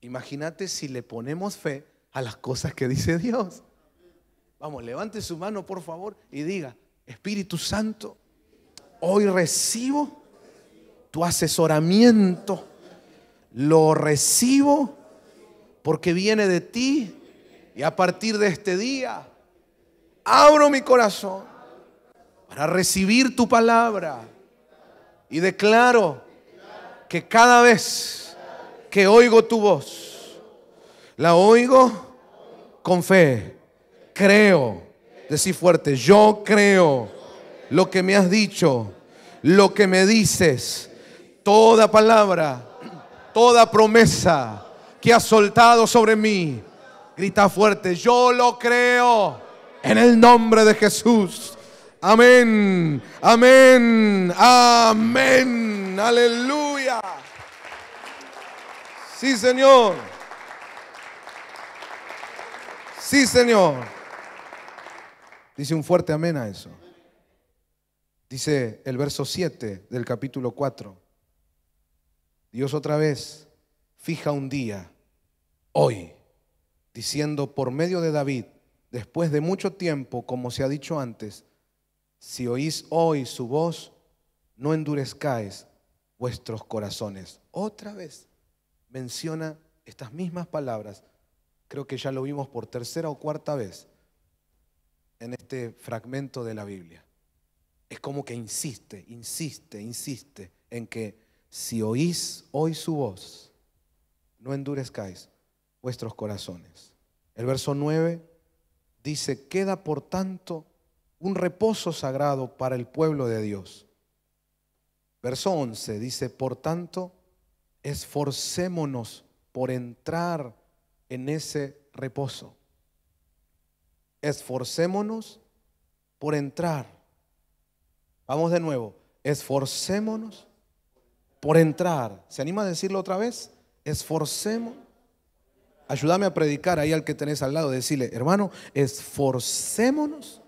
imagínate si le ponemos fe a las cosas que dice Dios. Vamos, levante su mano por favor y diga, Espíritu Santo, hoy recibo tu asesoramiento, lo recibo porque viene de ti y a partir de este día abro mi corazón para recibir tu palabra y declaro que cada vez que oigo tu voz, la oigo con fe, creo. Decí fuerte, yo creo lo que me has dicho, lo que me dices. Toda palabra, toda promesa que has soltado sobre mí, grita fuerte, yo lo creo en el nombre de Jesús. Amén, amén, amén, aleluya. Sí, Señor. Sí, Señor. Dice un fuerte amén a eso. Dice el verso siete del capítulo cuatro. Dios otra vez fija un día, hoy, diciendo por medio de David, después de mucho tiempo, como se ha dicho antes, si oís hoy su voz, no endurezcáis vuestros corazones. Otra vez menciona estas mismas palabras. Creo que ya lo vimos por tercera o cuarta vez en este fragmento de la Biblia. Es como que insiste, insiste, insiste en que si oís hoy su voz, no endurezcáis vuestros corazones. El verso nueve dice, queda por tanto un reposo sagrado para el pueblo de Dios. Verso once dice, por tanto, esforcémonos por entrar en ese reposo. Esforcémonos por entrar. Vamos de nuevo. Esforcémonos por entrar. ¿Se anima a decirlo otra vez? Esforcémonos. Ayúdame a predicar ahí al que tenés al lado. Decirle, hermano, esforcémonos.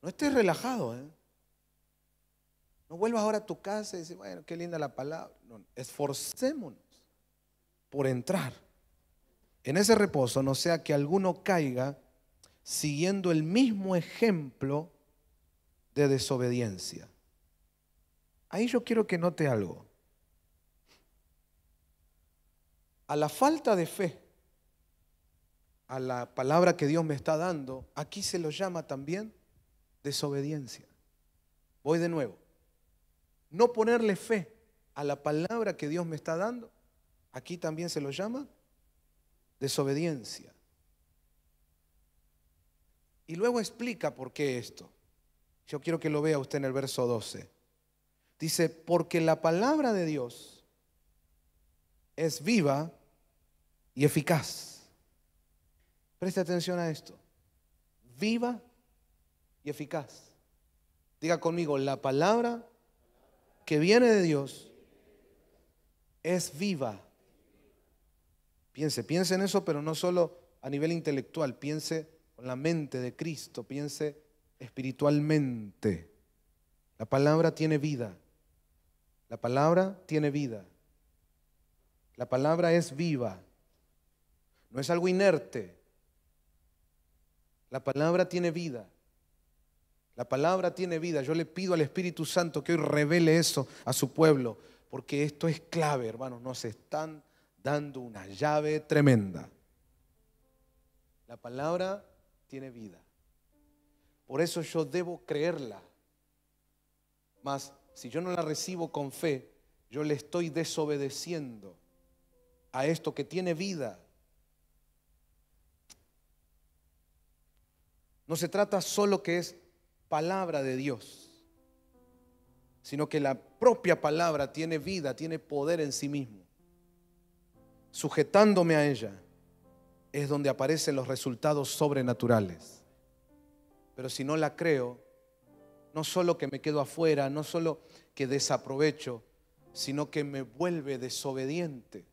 No estés relajado, ¿eh? No vuelvas ahora a tu casa y decir, bueno, qué linda la palabra. No, esforcémonos por entrar en ese reposo, no sea que alguno caiga siguiendo el mismo ejemplo de desobediencia. Ahí yo quiero que note algo. A la falta de fe, a la palabra que Dios me está dando, aquí se lo llama también desobediencia. Voy de nuevo. No ponerle fe a la palabra que Dios me está dando, aquí también se lo llama desobediencia. Y luego explica por qué esto. Yo quiero que lo vea usted en el verso doce. Dice, porque la palabra de Dios es viva y eficaz. Preste atención a esto. Viva y eficaz. Diga conmigo, la palabra que viene de Dios es viva. Piense, piense en eso, pero no solo a nivel intelectual, piense con la mente de Cristo, piense espiritualmente. La palabra tiene vida. La palabra tiene vida. La palabra es viva. No es algo inerte. La palabra tiene vida. La palabra tiene vida. Yo le pido al Espíritu Santo que hoy revele eso a su pueblo, porque esto es clave, hermanos. Nos están dando una llave tremenda. La palabra tiene vida. Por eso yo debo creerla. Mas si yo no la recibo con fe, yo le estoy desobedeciendo a esto que tiene vida. No se trata solo que es palabra de Dios, sino que la propia palabra tiene vida, tiene poder en sí mismo. Sujetándome a ella es donde aparecen los resultados sobrenaturales. Pero si no la creo, no solo que me quedo afuera, no solo que desaprovecho, sino que me vuelve desobediente,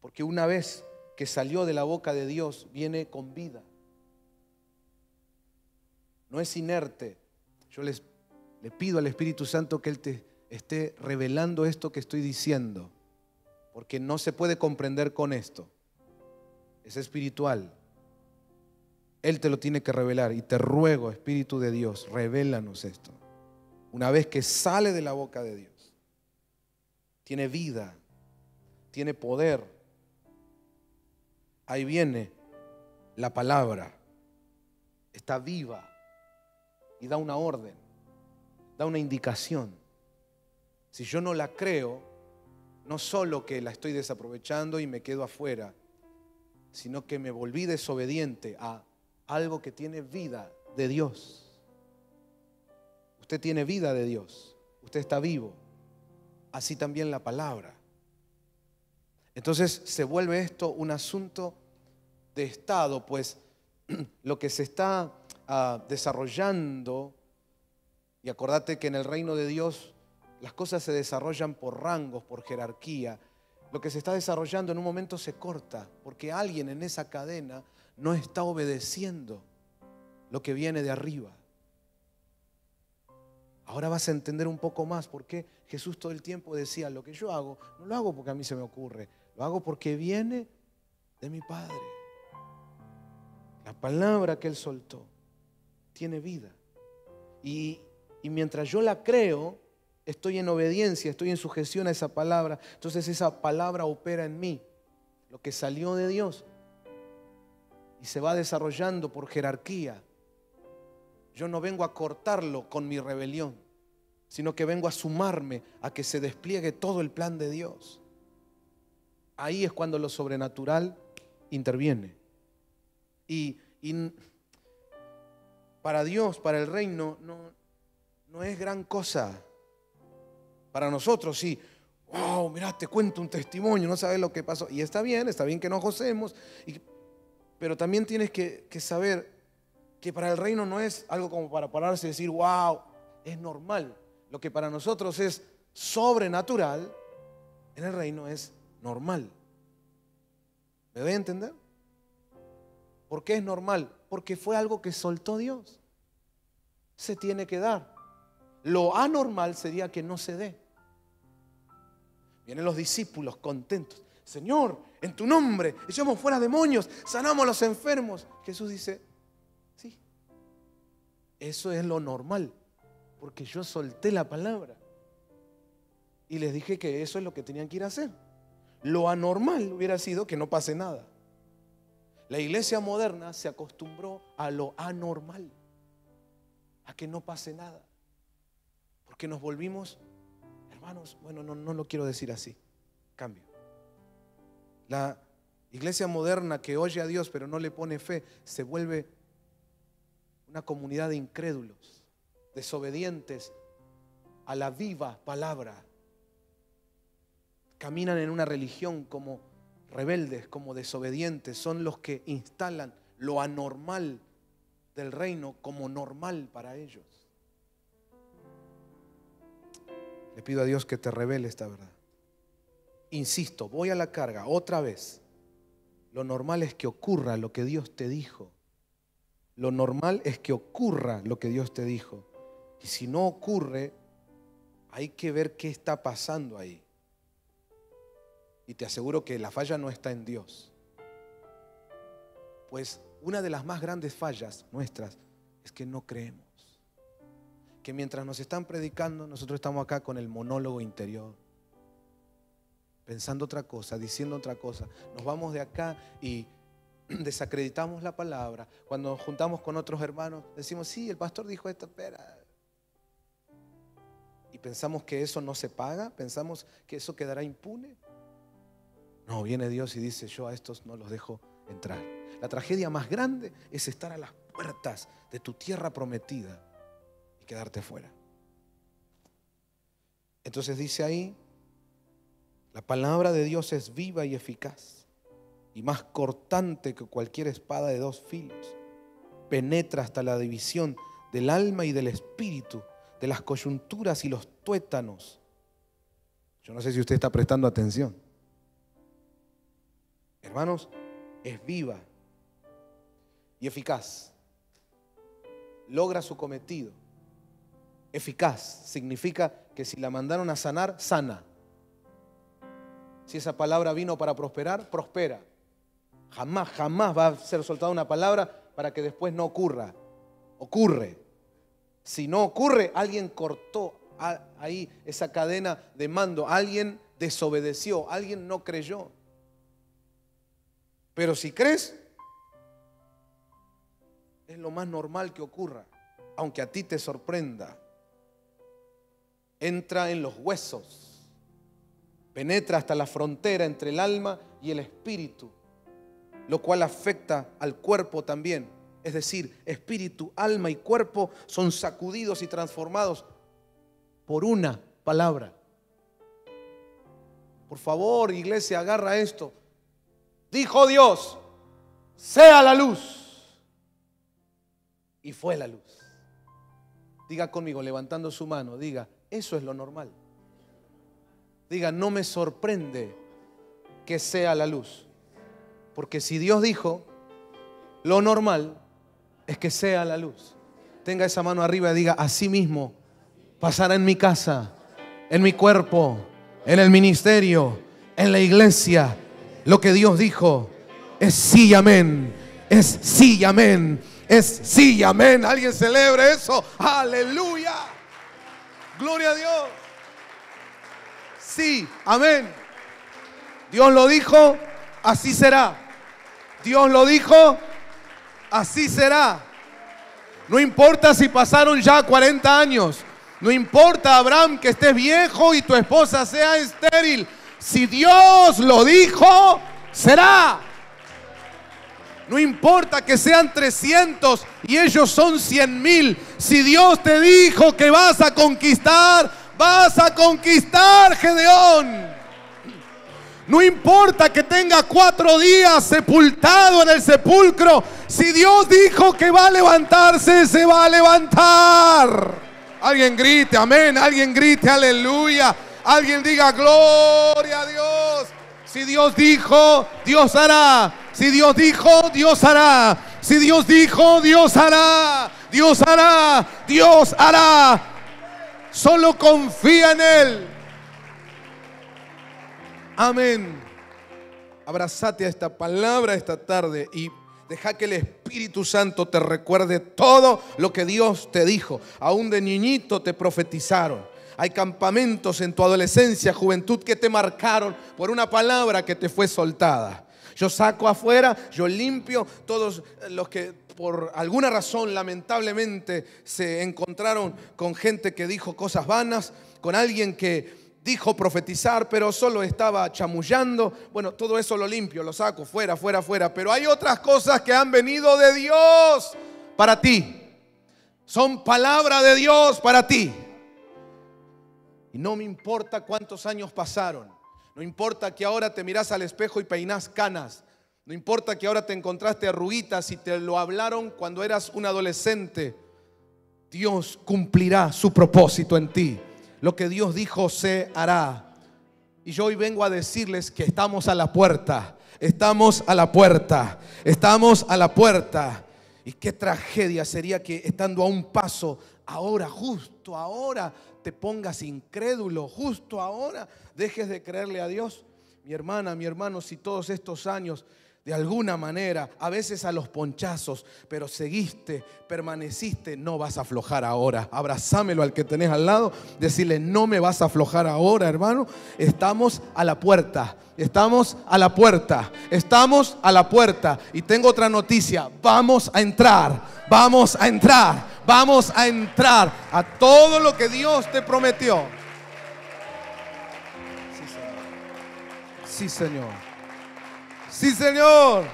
porque una vez que salió de la boca de Dios, viene con vida. No es inerte. Yo les, le pido al Espíritu Santo que Él te esté revelando esto que estoy diciendo, porque no se puede comprender con esto. Es espiritual. Él te lo tiene que revelar. Y te ruego, Espíritu de Dios, revélanos esto. Una vez que sale de la boca de Dios, tiene vida, tiene poder. Ahí viene la palabra. Está viva y da una orden, da una indicación. Si yo no la creo, no solo que la estoy desaprovechando y me quedo afuera, sino que me volví desobediente a algo que tiene vida de Dios. Usted tiene vida de Dios. Usted está vivo. Así también la palabra. Entonces se vuelve esto un asunto de estado, pues lo que se está uh, desarrollando, y acordate que en el reino de Dios las cosas se desarrollan por rangos, por jerarquía. Lo que se está desarrollando en un momento se corta porque alguien en esa cadena no está obedeciendo lo que viene de arriba. Ahora vas a entender un poco más por qué Jesús todo el tiempo decía: lo que yo hago, no lo hago porque a mí se me ocurre, lo hago porque viene de mi Padre. La palabra que Él soltó tiene vida. Y, y mientras yo la creo, estoy en obediencia, estoy en sujeción a esa palabra. Entonces esa palabra opera en mí, lo que salió de Dios, y se va desarrollando por jerarquía. Yo no vengo a cortarlo con mi rebelión, sino que vengo a sumarme a que se despliegue todo el plan de Dios. Ahí es cuando lo sobrenatural interviene. Y, y para Dios, para el reino, no, no es gran cosa. Para nosotros sí, wow, mirá, te cuento un testimonio, no sabes lo que pasó. Y está bien, está bien que nos gocemos, y, pero también tienes que, que saber que para el reino no es algo como para pararse y decir, wow, es normal. Lo que para nosotros es sobrenatural, en el reino es normal. ¿Me doy a entender? ¿Por qué es normal? Porque fue algo que soltó Dios. Se tiene que dar. Lo anormal sería que no se dé. Vienen los discípulos contentos. Señor, en tu nombre echamos fuera demonios, sanamos a los enfermos. Jesús dice, sí, eso es lo normal, porque yo solté la palabra y les dije que eso es lo que tenían que ir a hacer. Lo anormal hubiera sido que no pase nada. La iglesia moderna se acostumbró a lo anormal, a que no pase nada. Porque nos volvimos, hermanos, bueno, no, no lo quiero decir así, cambio. La iglesia moderna que oye a Dios pero no le pone fe, se vuelve una comunidad de incrédulos, desobedientes a la viva palabra. Caminan en una religión como rebeldes, como desobedientes. Son los que instalan lo anormal del reino como normal para ellos. Le pido a Dios que te revele esta verdad. Insisto, voy a la carga otra vez. Lo normal es que ocurra lo que Dios te dijo. Lo normal es que ocurra lo que Dios te dijo. Y si no ocurre, hay que ver qué está pasando ahí. Y te aseguro que la falla no está en Dios. Pues una de las más grandes fallas nuestras es que no creemos. Que mientras nos están predicando, nosotros estamos acá con el monólogo interior, pensando otra cosa, diciendo otra cosa. Nos vamos de acá y desacreditamos la palabra. Cuando nos juntamos con otros hermanos, decimos, sí, el pastor dijo esto, espera. Y pensamos que eso no se paga, pensamos que eso quedará impune. No, viene Dios y dice, yo a estos no los dejo entrar. La tragedia más grande es estar a las puertas de tu tierra prometida y quedarte fuera. Entonces dice ahí, la palabra de Dios es viva y eficaz y más cortante que cualquier espada de dos filos. Penetra hasta la división del alma y del espíritu, de las coyunturas y los tuétanos. Yo no sé si usted está prestando atención. Hermanos, es viva y eficaz. Logra su cometido. Eficaz significa que si la mandaron a sanar, sana. Si esa palabra vino para prosperar, prospera. Jamás, jamás va a ser soltada una palabra para que después no ocurra. Ocurre. Si no ocurre, alguien cortó ahí esa cadena de mando. Alguien desobedeció, alguien no creyó. Pero si crees, es lo más normal que ocurra, aunque a ti te sorprenda. Entra en los huesos, penetra hasta la frontera entre el alma y el espíritu, lo cual afecta al cuerpo también. Es decir, espíritu, alma y cuerpo son sacudidos y transformados por una palabra. Por favor, iglesia, agarra esto. Dijo Dios, sea la luz. Y fue la luz. Diga conmigo, levantando su mano, diga, eso es lo normal. Diga, no me sorprende que sea la luz. Porque si Dios dijo, lo normal es que sea la luz. Tenga esa mano arriba y diga, así mismo pasará en mi casa, en mi cuerpo, en el ministerio, en la iglesia. Lo que Dios dijo es sí y amén, es sí y amén, es sí y amén. ¿Alguien celebre eso? ¡Aleluya! ¡Gloria a Dios! Sí, amén. Dios lo dijo, así será. Dios lo dijo, así será. No importa si pasaron ya cuarenta años. No importa, Abraham, que estés viejo y tu esposa sea estéril. Si Dios lo dijo, será. No importa que sean trescientos y ellos son cien mil. Si Dios te dijo que vas a conquistar, vas a conquistar, Gedeón. No importa que tenga cuatro días sepultado en el sepulcro. Si Dios dijo que va a levantarse, se va a levantar. Alguien grite, amén. Alguien grite, aleluya. Alguien diga, gloria a Dios. Si Dios dijo, Dios hará. Si Dios dijo, Dios hará. Si Dios dijo, Dios hará. Dios hará, Dios hará. Solo confía en Él. Amén. Abrazate a esta palabra esta tarde y deja que el Espíritu Santo te recuerde todo lo que Dios te dijo. Aún de niñito te profetizaron. Hay campamentos en tu adolescencia, juventud, que te marcaron por una palabra que te fue soltada. Yo saco afuera, yo limpio todos los que por alguna razón lamentablemente se encontraron con gente que dijo cosas vanas, con alguien que dijo profetizar pero solo estaba chamullando. Bueno, todo eso lo limpio, lo saco, fuera, fuera, fuera. Pero hay otras cosas que han venido de Dios para ti. Son palabra de Dios para ti. Y no me importa cuántos años pasaron. No importa que ahora te mirás al espejo y peinás canas. No importa que ahora te encontraste arruguitas y te lo hablaron cuando eras un adolescente. Dios cumplirá su propósito en ti. Lo que Dios dijo se hará. Y yo hoy vengo a decirles que estamos a la puerta. Estamos a la puerta. Estamos a la puerta. Y qué tragedia sería que estando a un paso, ahora, justo ahora, te pongas incrédulo, justo ahora dejes de creerle a Dios. Mi hermana, mi hermano, si todos estos años, de alguna manera, a veces a los ponchazos, pero seguiste, permaneciste, no vas a aflojar ahora. Abrazámelo al que tenés al lado, decirle, no me vas a aflojar ahora, hermano. Estamos a la puerta, estamos a la puerta, estamos a la puerta. Y tengo otra noticia, vamos a entrar, vamos a entrar, vamos a entrar a todo lo que Dios te prometió. Sí, Señor. Sí, Señor. Sí, Señor.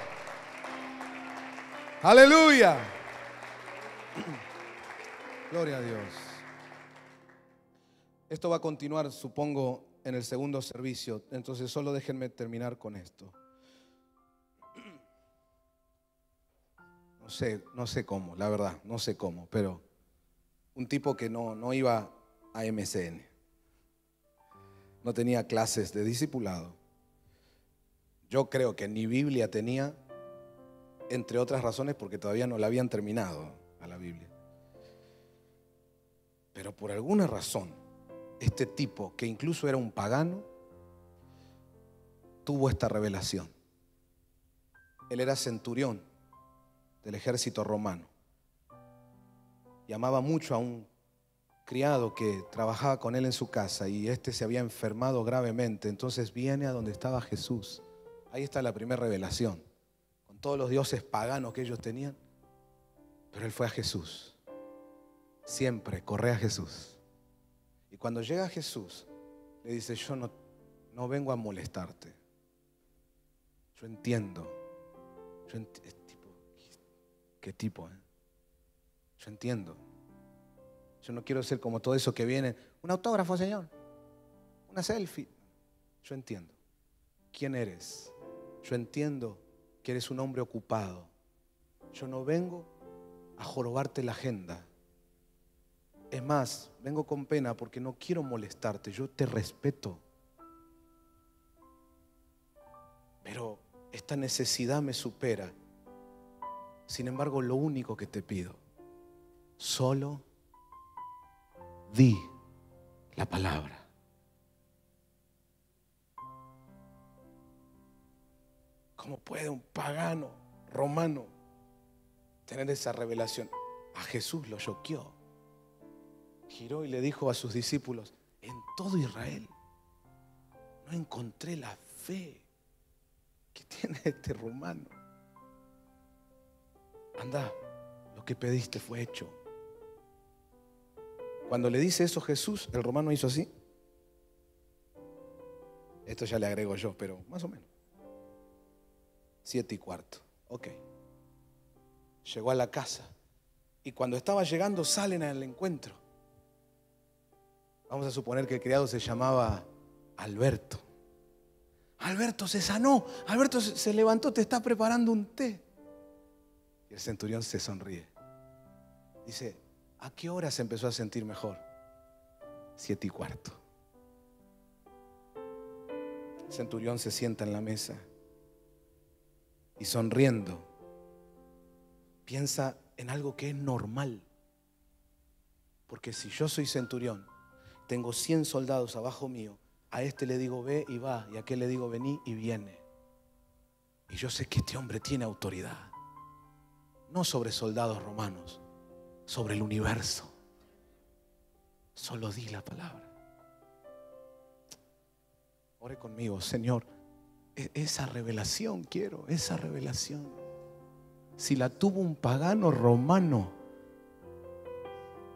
Aleluya. Gloria a Dios. Esto va a continuar, supongo, en el segundo servicio. Entonces solo déjenme terminar con esto. No sé, no sé cómo, la verdad, no sé cómo, pero un tipo que no, no iba a M C N, no tenía clases de discipulado, yo creo que ni Biblia tenía, entre otras razones porque todavía no la habían terminado a la Biblia. Pero por alguna razón, este tipo, que incluso era un pagano, tuvo esta revelación. Él era centurión del ejército romano. Y amaba mucho a un criado que trabajaba con él en su casa, y este se había enfermado gravemente. Entonces viene a donde estaba Jesús. Ahí está la primera revelación, con todos los dioses paganos que ellos tenían, pero él fue a Jesús. Siempre corre a Jesús. Y cuando llega a Jesús, le dice, yo no, no vengo a molestarte. Yo entiendo. Yo ent tipo, ¿Qué tipo? Eh? Yo entiendo. Yo no quiero ser como todo eso que viene. Un autógrafo, Señor. Una selfie. Yo entiendo. ¿Quién eres? Yo entiendo que eres un hombre ocupado. Yo no vengo a jorobarte la agenda. Es más, vengo con pena porque no quiero molestarte. Yo te respeto. Pero esta necesidad me supera. Sin embargo, lo único que te pido, solo di la palabra. ¿Cómo puede un pagano romano tener esa revelación? A Jesús lo choqueó. Giró y le dijo a sus discípulos, en todo Israel no encontré la fe que tiene este romano. Anda, lo que pediste fue hecho. Cuando le dice eso Jesús, el romano hizo así. Esto ya le agrego yo, pero más o menos. Siete y cuarto, ok. Llegó a la casa y cuando estaba llegando salen al encuentro. Vamos a suponer que el criado se llamaba Alberto. Alberto se sanó, Alberto se levantó, te está preparando un té. Y el centurión se sonríe. Dice, ¿a qué hora se empezó a sentir mejor? Siete y cuarto. El centurión se sienta en la mesa. Y sonriendo, piensa en algo que es normal. Porque si yo soy centurión, tengo cien soldados abajo mío, a este le digo ve y va, y a aquel le digo vení y viene. Y yo sé que este hombre tiene autoridad, no sobre soldados romanos, sobre el universo. Solo di la palabra. Ore conmigo, Señor. Esa revelación quiero, esa revelación. Si la tuvo un pagano romano,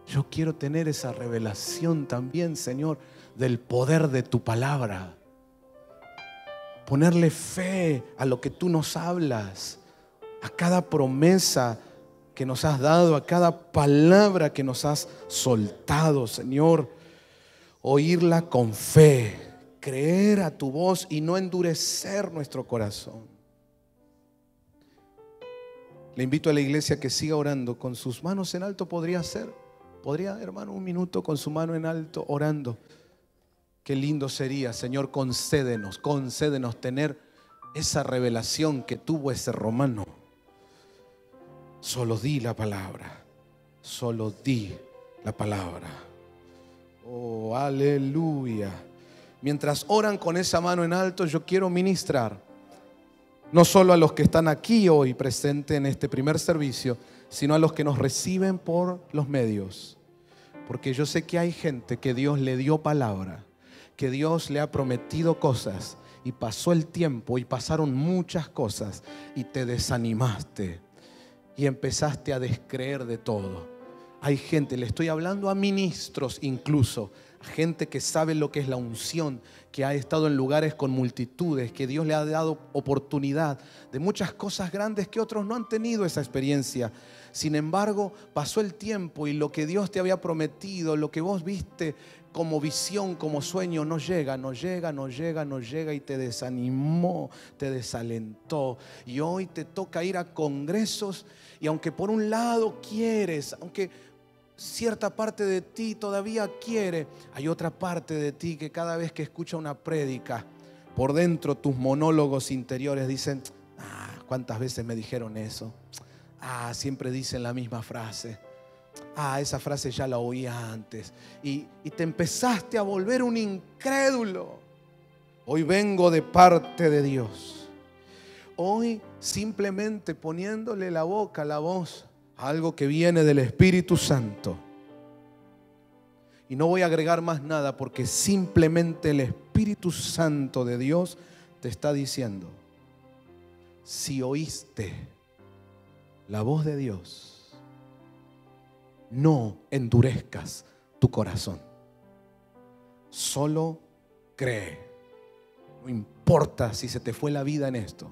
yo quiero tener esa revelación también, Señor, del poder de tu palabra. Ponerle fe a lo que tú nos hablas, a cada promesa que nos has dado, a cada palabra que nos has soltado, Señor. Oírla con fe. Creer a tu voz y no endurecer nuestro corazón. Le invito a la iglesia que siga orando con sus manos en alto. Podría ser, podría, hermano, un minuto con su mano en alto orando. Qué lindo sería, Señor, concédenos, concédenos tener esa revelación que tuvo ese romano. Solo di la palabra. Solo di la palabra. Oh, aleluya. Mientras oran con esa mano en alto, yo quiero ministrar no solo a los que están aquí hoy presentes en este primer servicio, sino a los que nos reciben por los medios. Porque yo sé que hay gente que Dios le dio palabra, que Dios le ha prometido cosas y pasó el tiempo y pasaron muchas cosas y te desanimaste y empezaste a descreer de todo. Hay gente, le estoy hablando a ministros incluso, gente que sabe lo que es la unción, que ha estado en lugares con multitudes, que Dios le ha dado oportunidad de muchas cosas grandes que otros no han tenido esa experiencia. Sin embargo, pasó el tiempo y lo que Dios te había prometido, lo que vos viste como visión, como sueño, no llega, no llega, no llega, no llega y te desanimó, te desalentó. Y hoy te toca ir a congresos y aunque por un lado quieres, aunque cierta parte de ti todavía quiere, hay otra parte de ti que cada vez que escucha una prédica, por dentro tus monólogos interiores dicen: ah, ¿cuántas veces me dijeron eso? Ah, siempre dicen la misma frase. Ah, esa frase ya la oía antes. Y, y te empezaste a volver un incrédulo. Hoy vengo de parte de Dios. Hoy simplemente poniéndole la boca, la voz, algo que viene del Espíritu Santo. Y no voy a agregar más nada porque simplemente el Espíritu Santo de Dios te está diciendo: si oíste la voz de Dios, no endurezcas tu corazón. Solo cree. No importa si se te fue la vida en esto.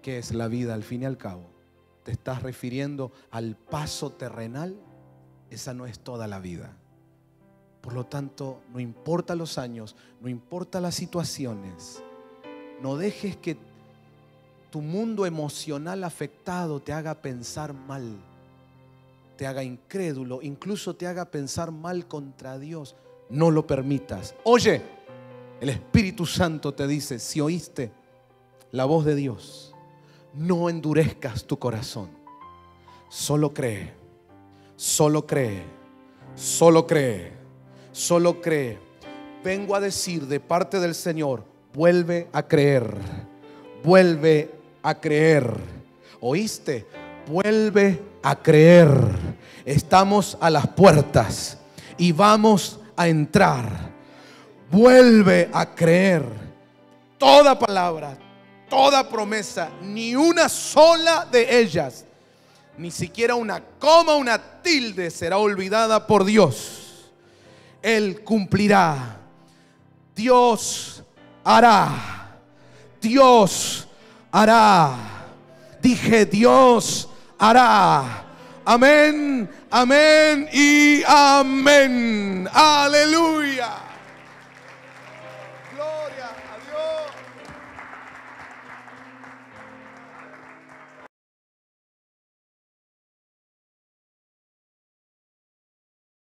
¿Qué es la vida al fin y al cabo? Te estás refiriendo al paso terrenal, esa no es toda la vida. Por lo tanto, no importa los años, no importa las situaciones, no dejes que tu mundo emocional afectado te haga pensar mal, te haga incrédulo, incluso te haga pensar mal contra Dios. No lo permitas. Oye, el Espíritu Santo te dice: si oíste la voz de Dios, no endurezcas tu corazón. Solo cree, solo cree, solo cree, solo cree. Vengo a decir de parte del Señor: vuelve a creer, vuelve a creer. ¿Oíste? Vuelve a creer. Estamos a las puertas y vamos a entrar. Vuelve a creer. Toda palabra, toda promesa, ni una sola de ellas, ni siquiera una coma, una tilde será olvidada por Dios. Él cumplirá. Dios hará. Dios hará. Dije: Dios hará. Amén, amén y amén. Aleluya.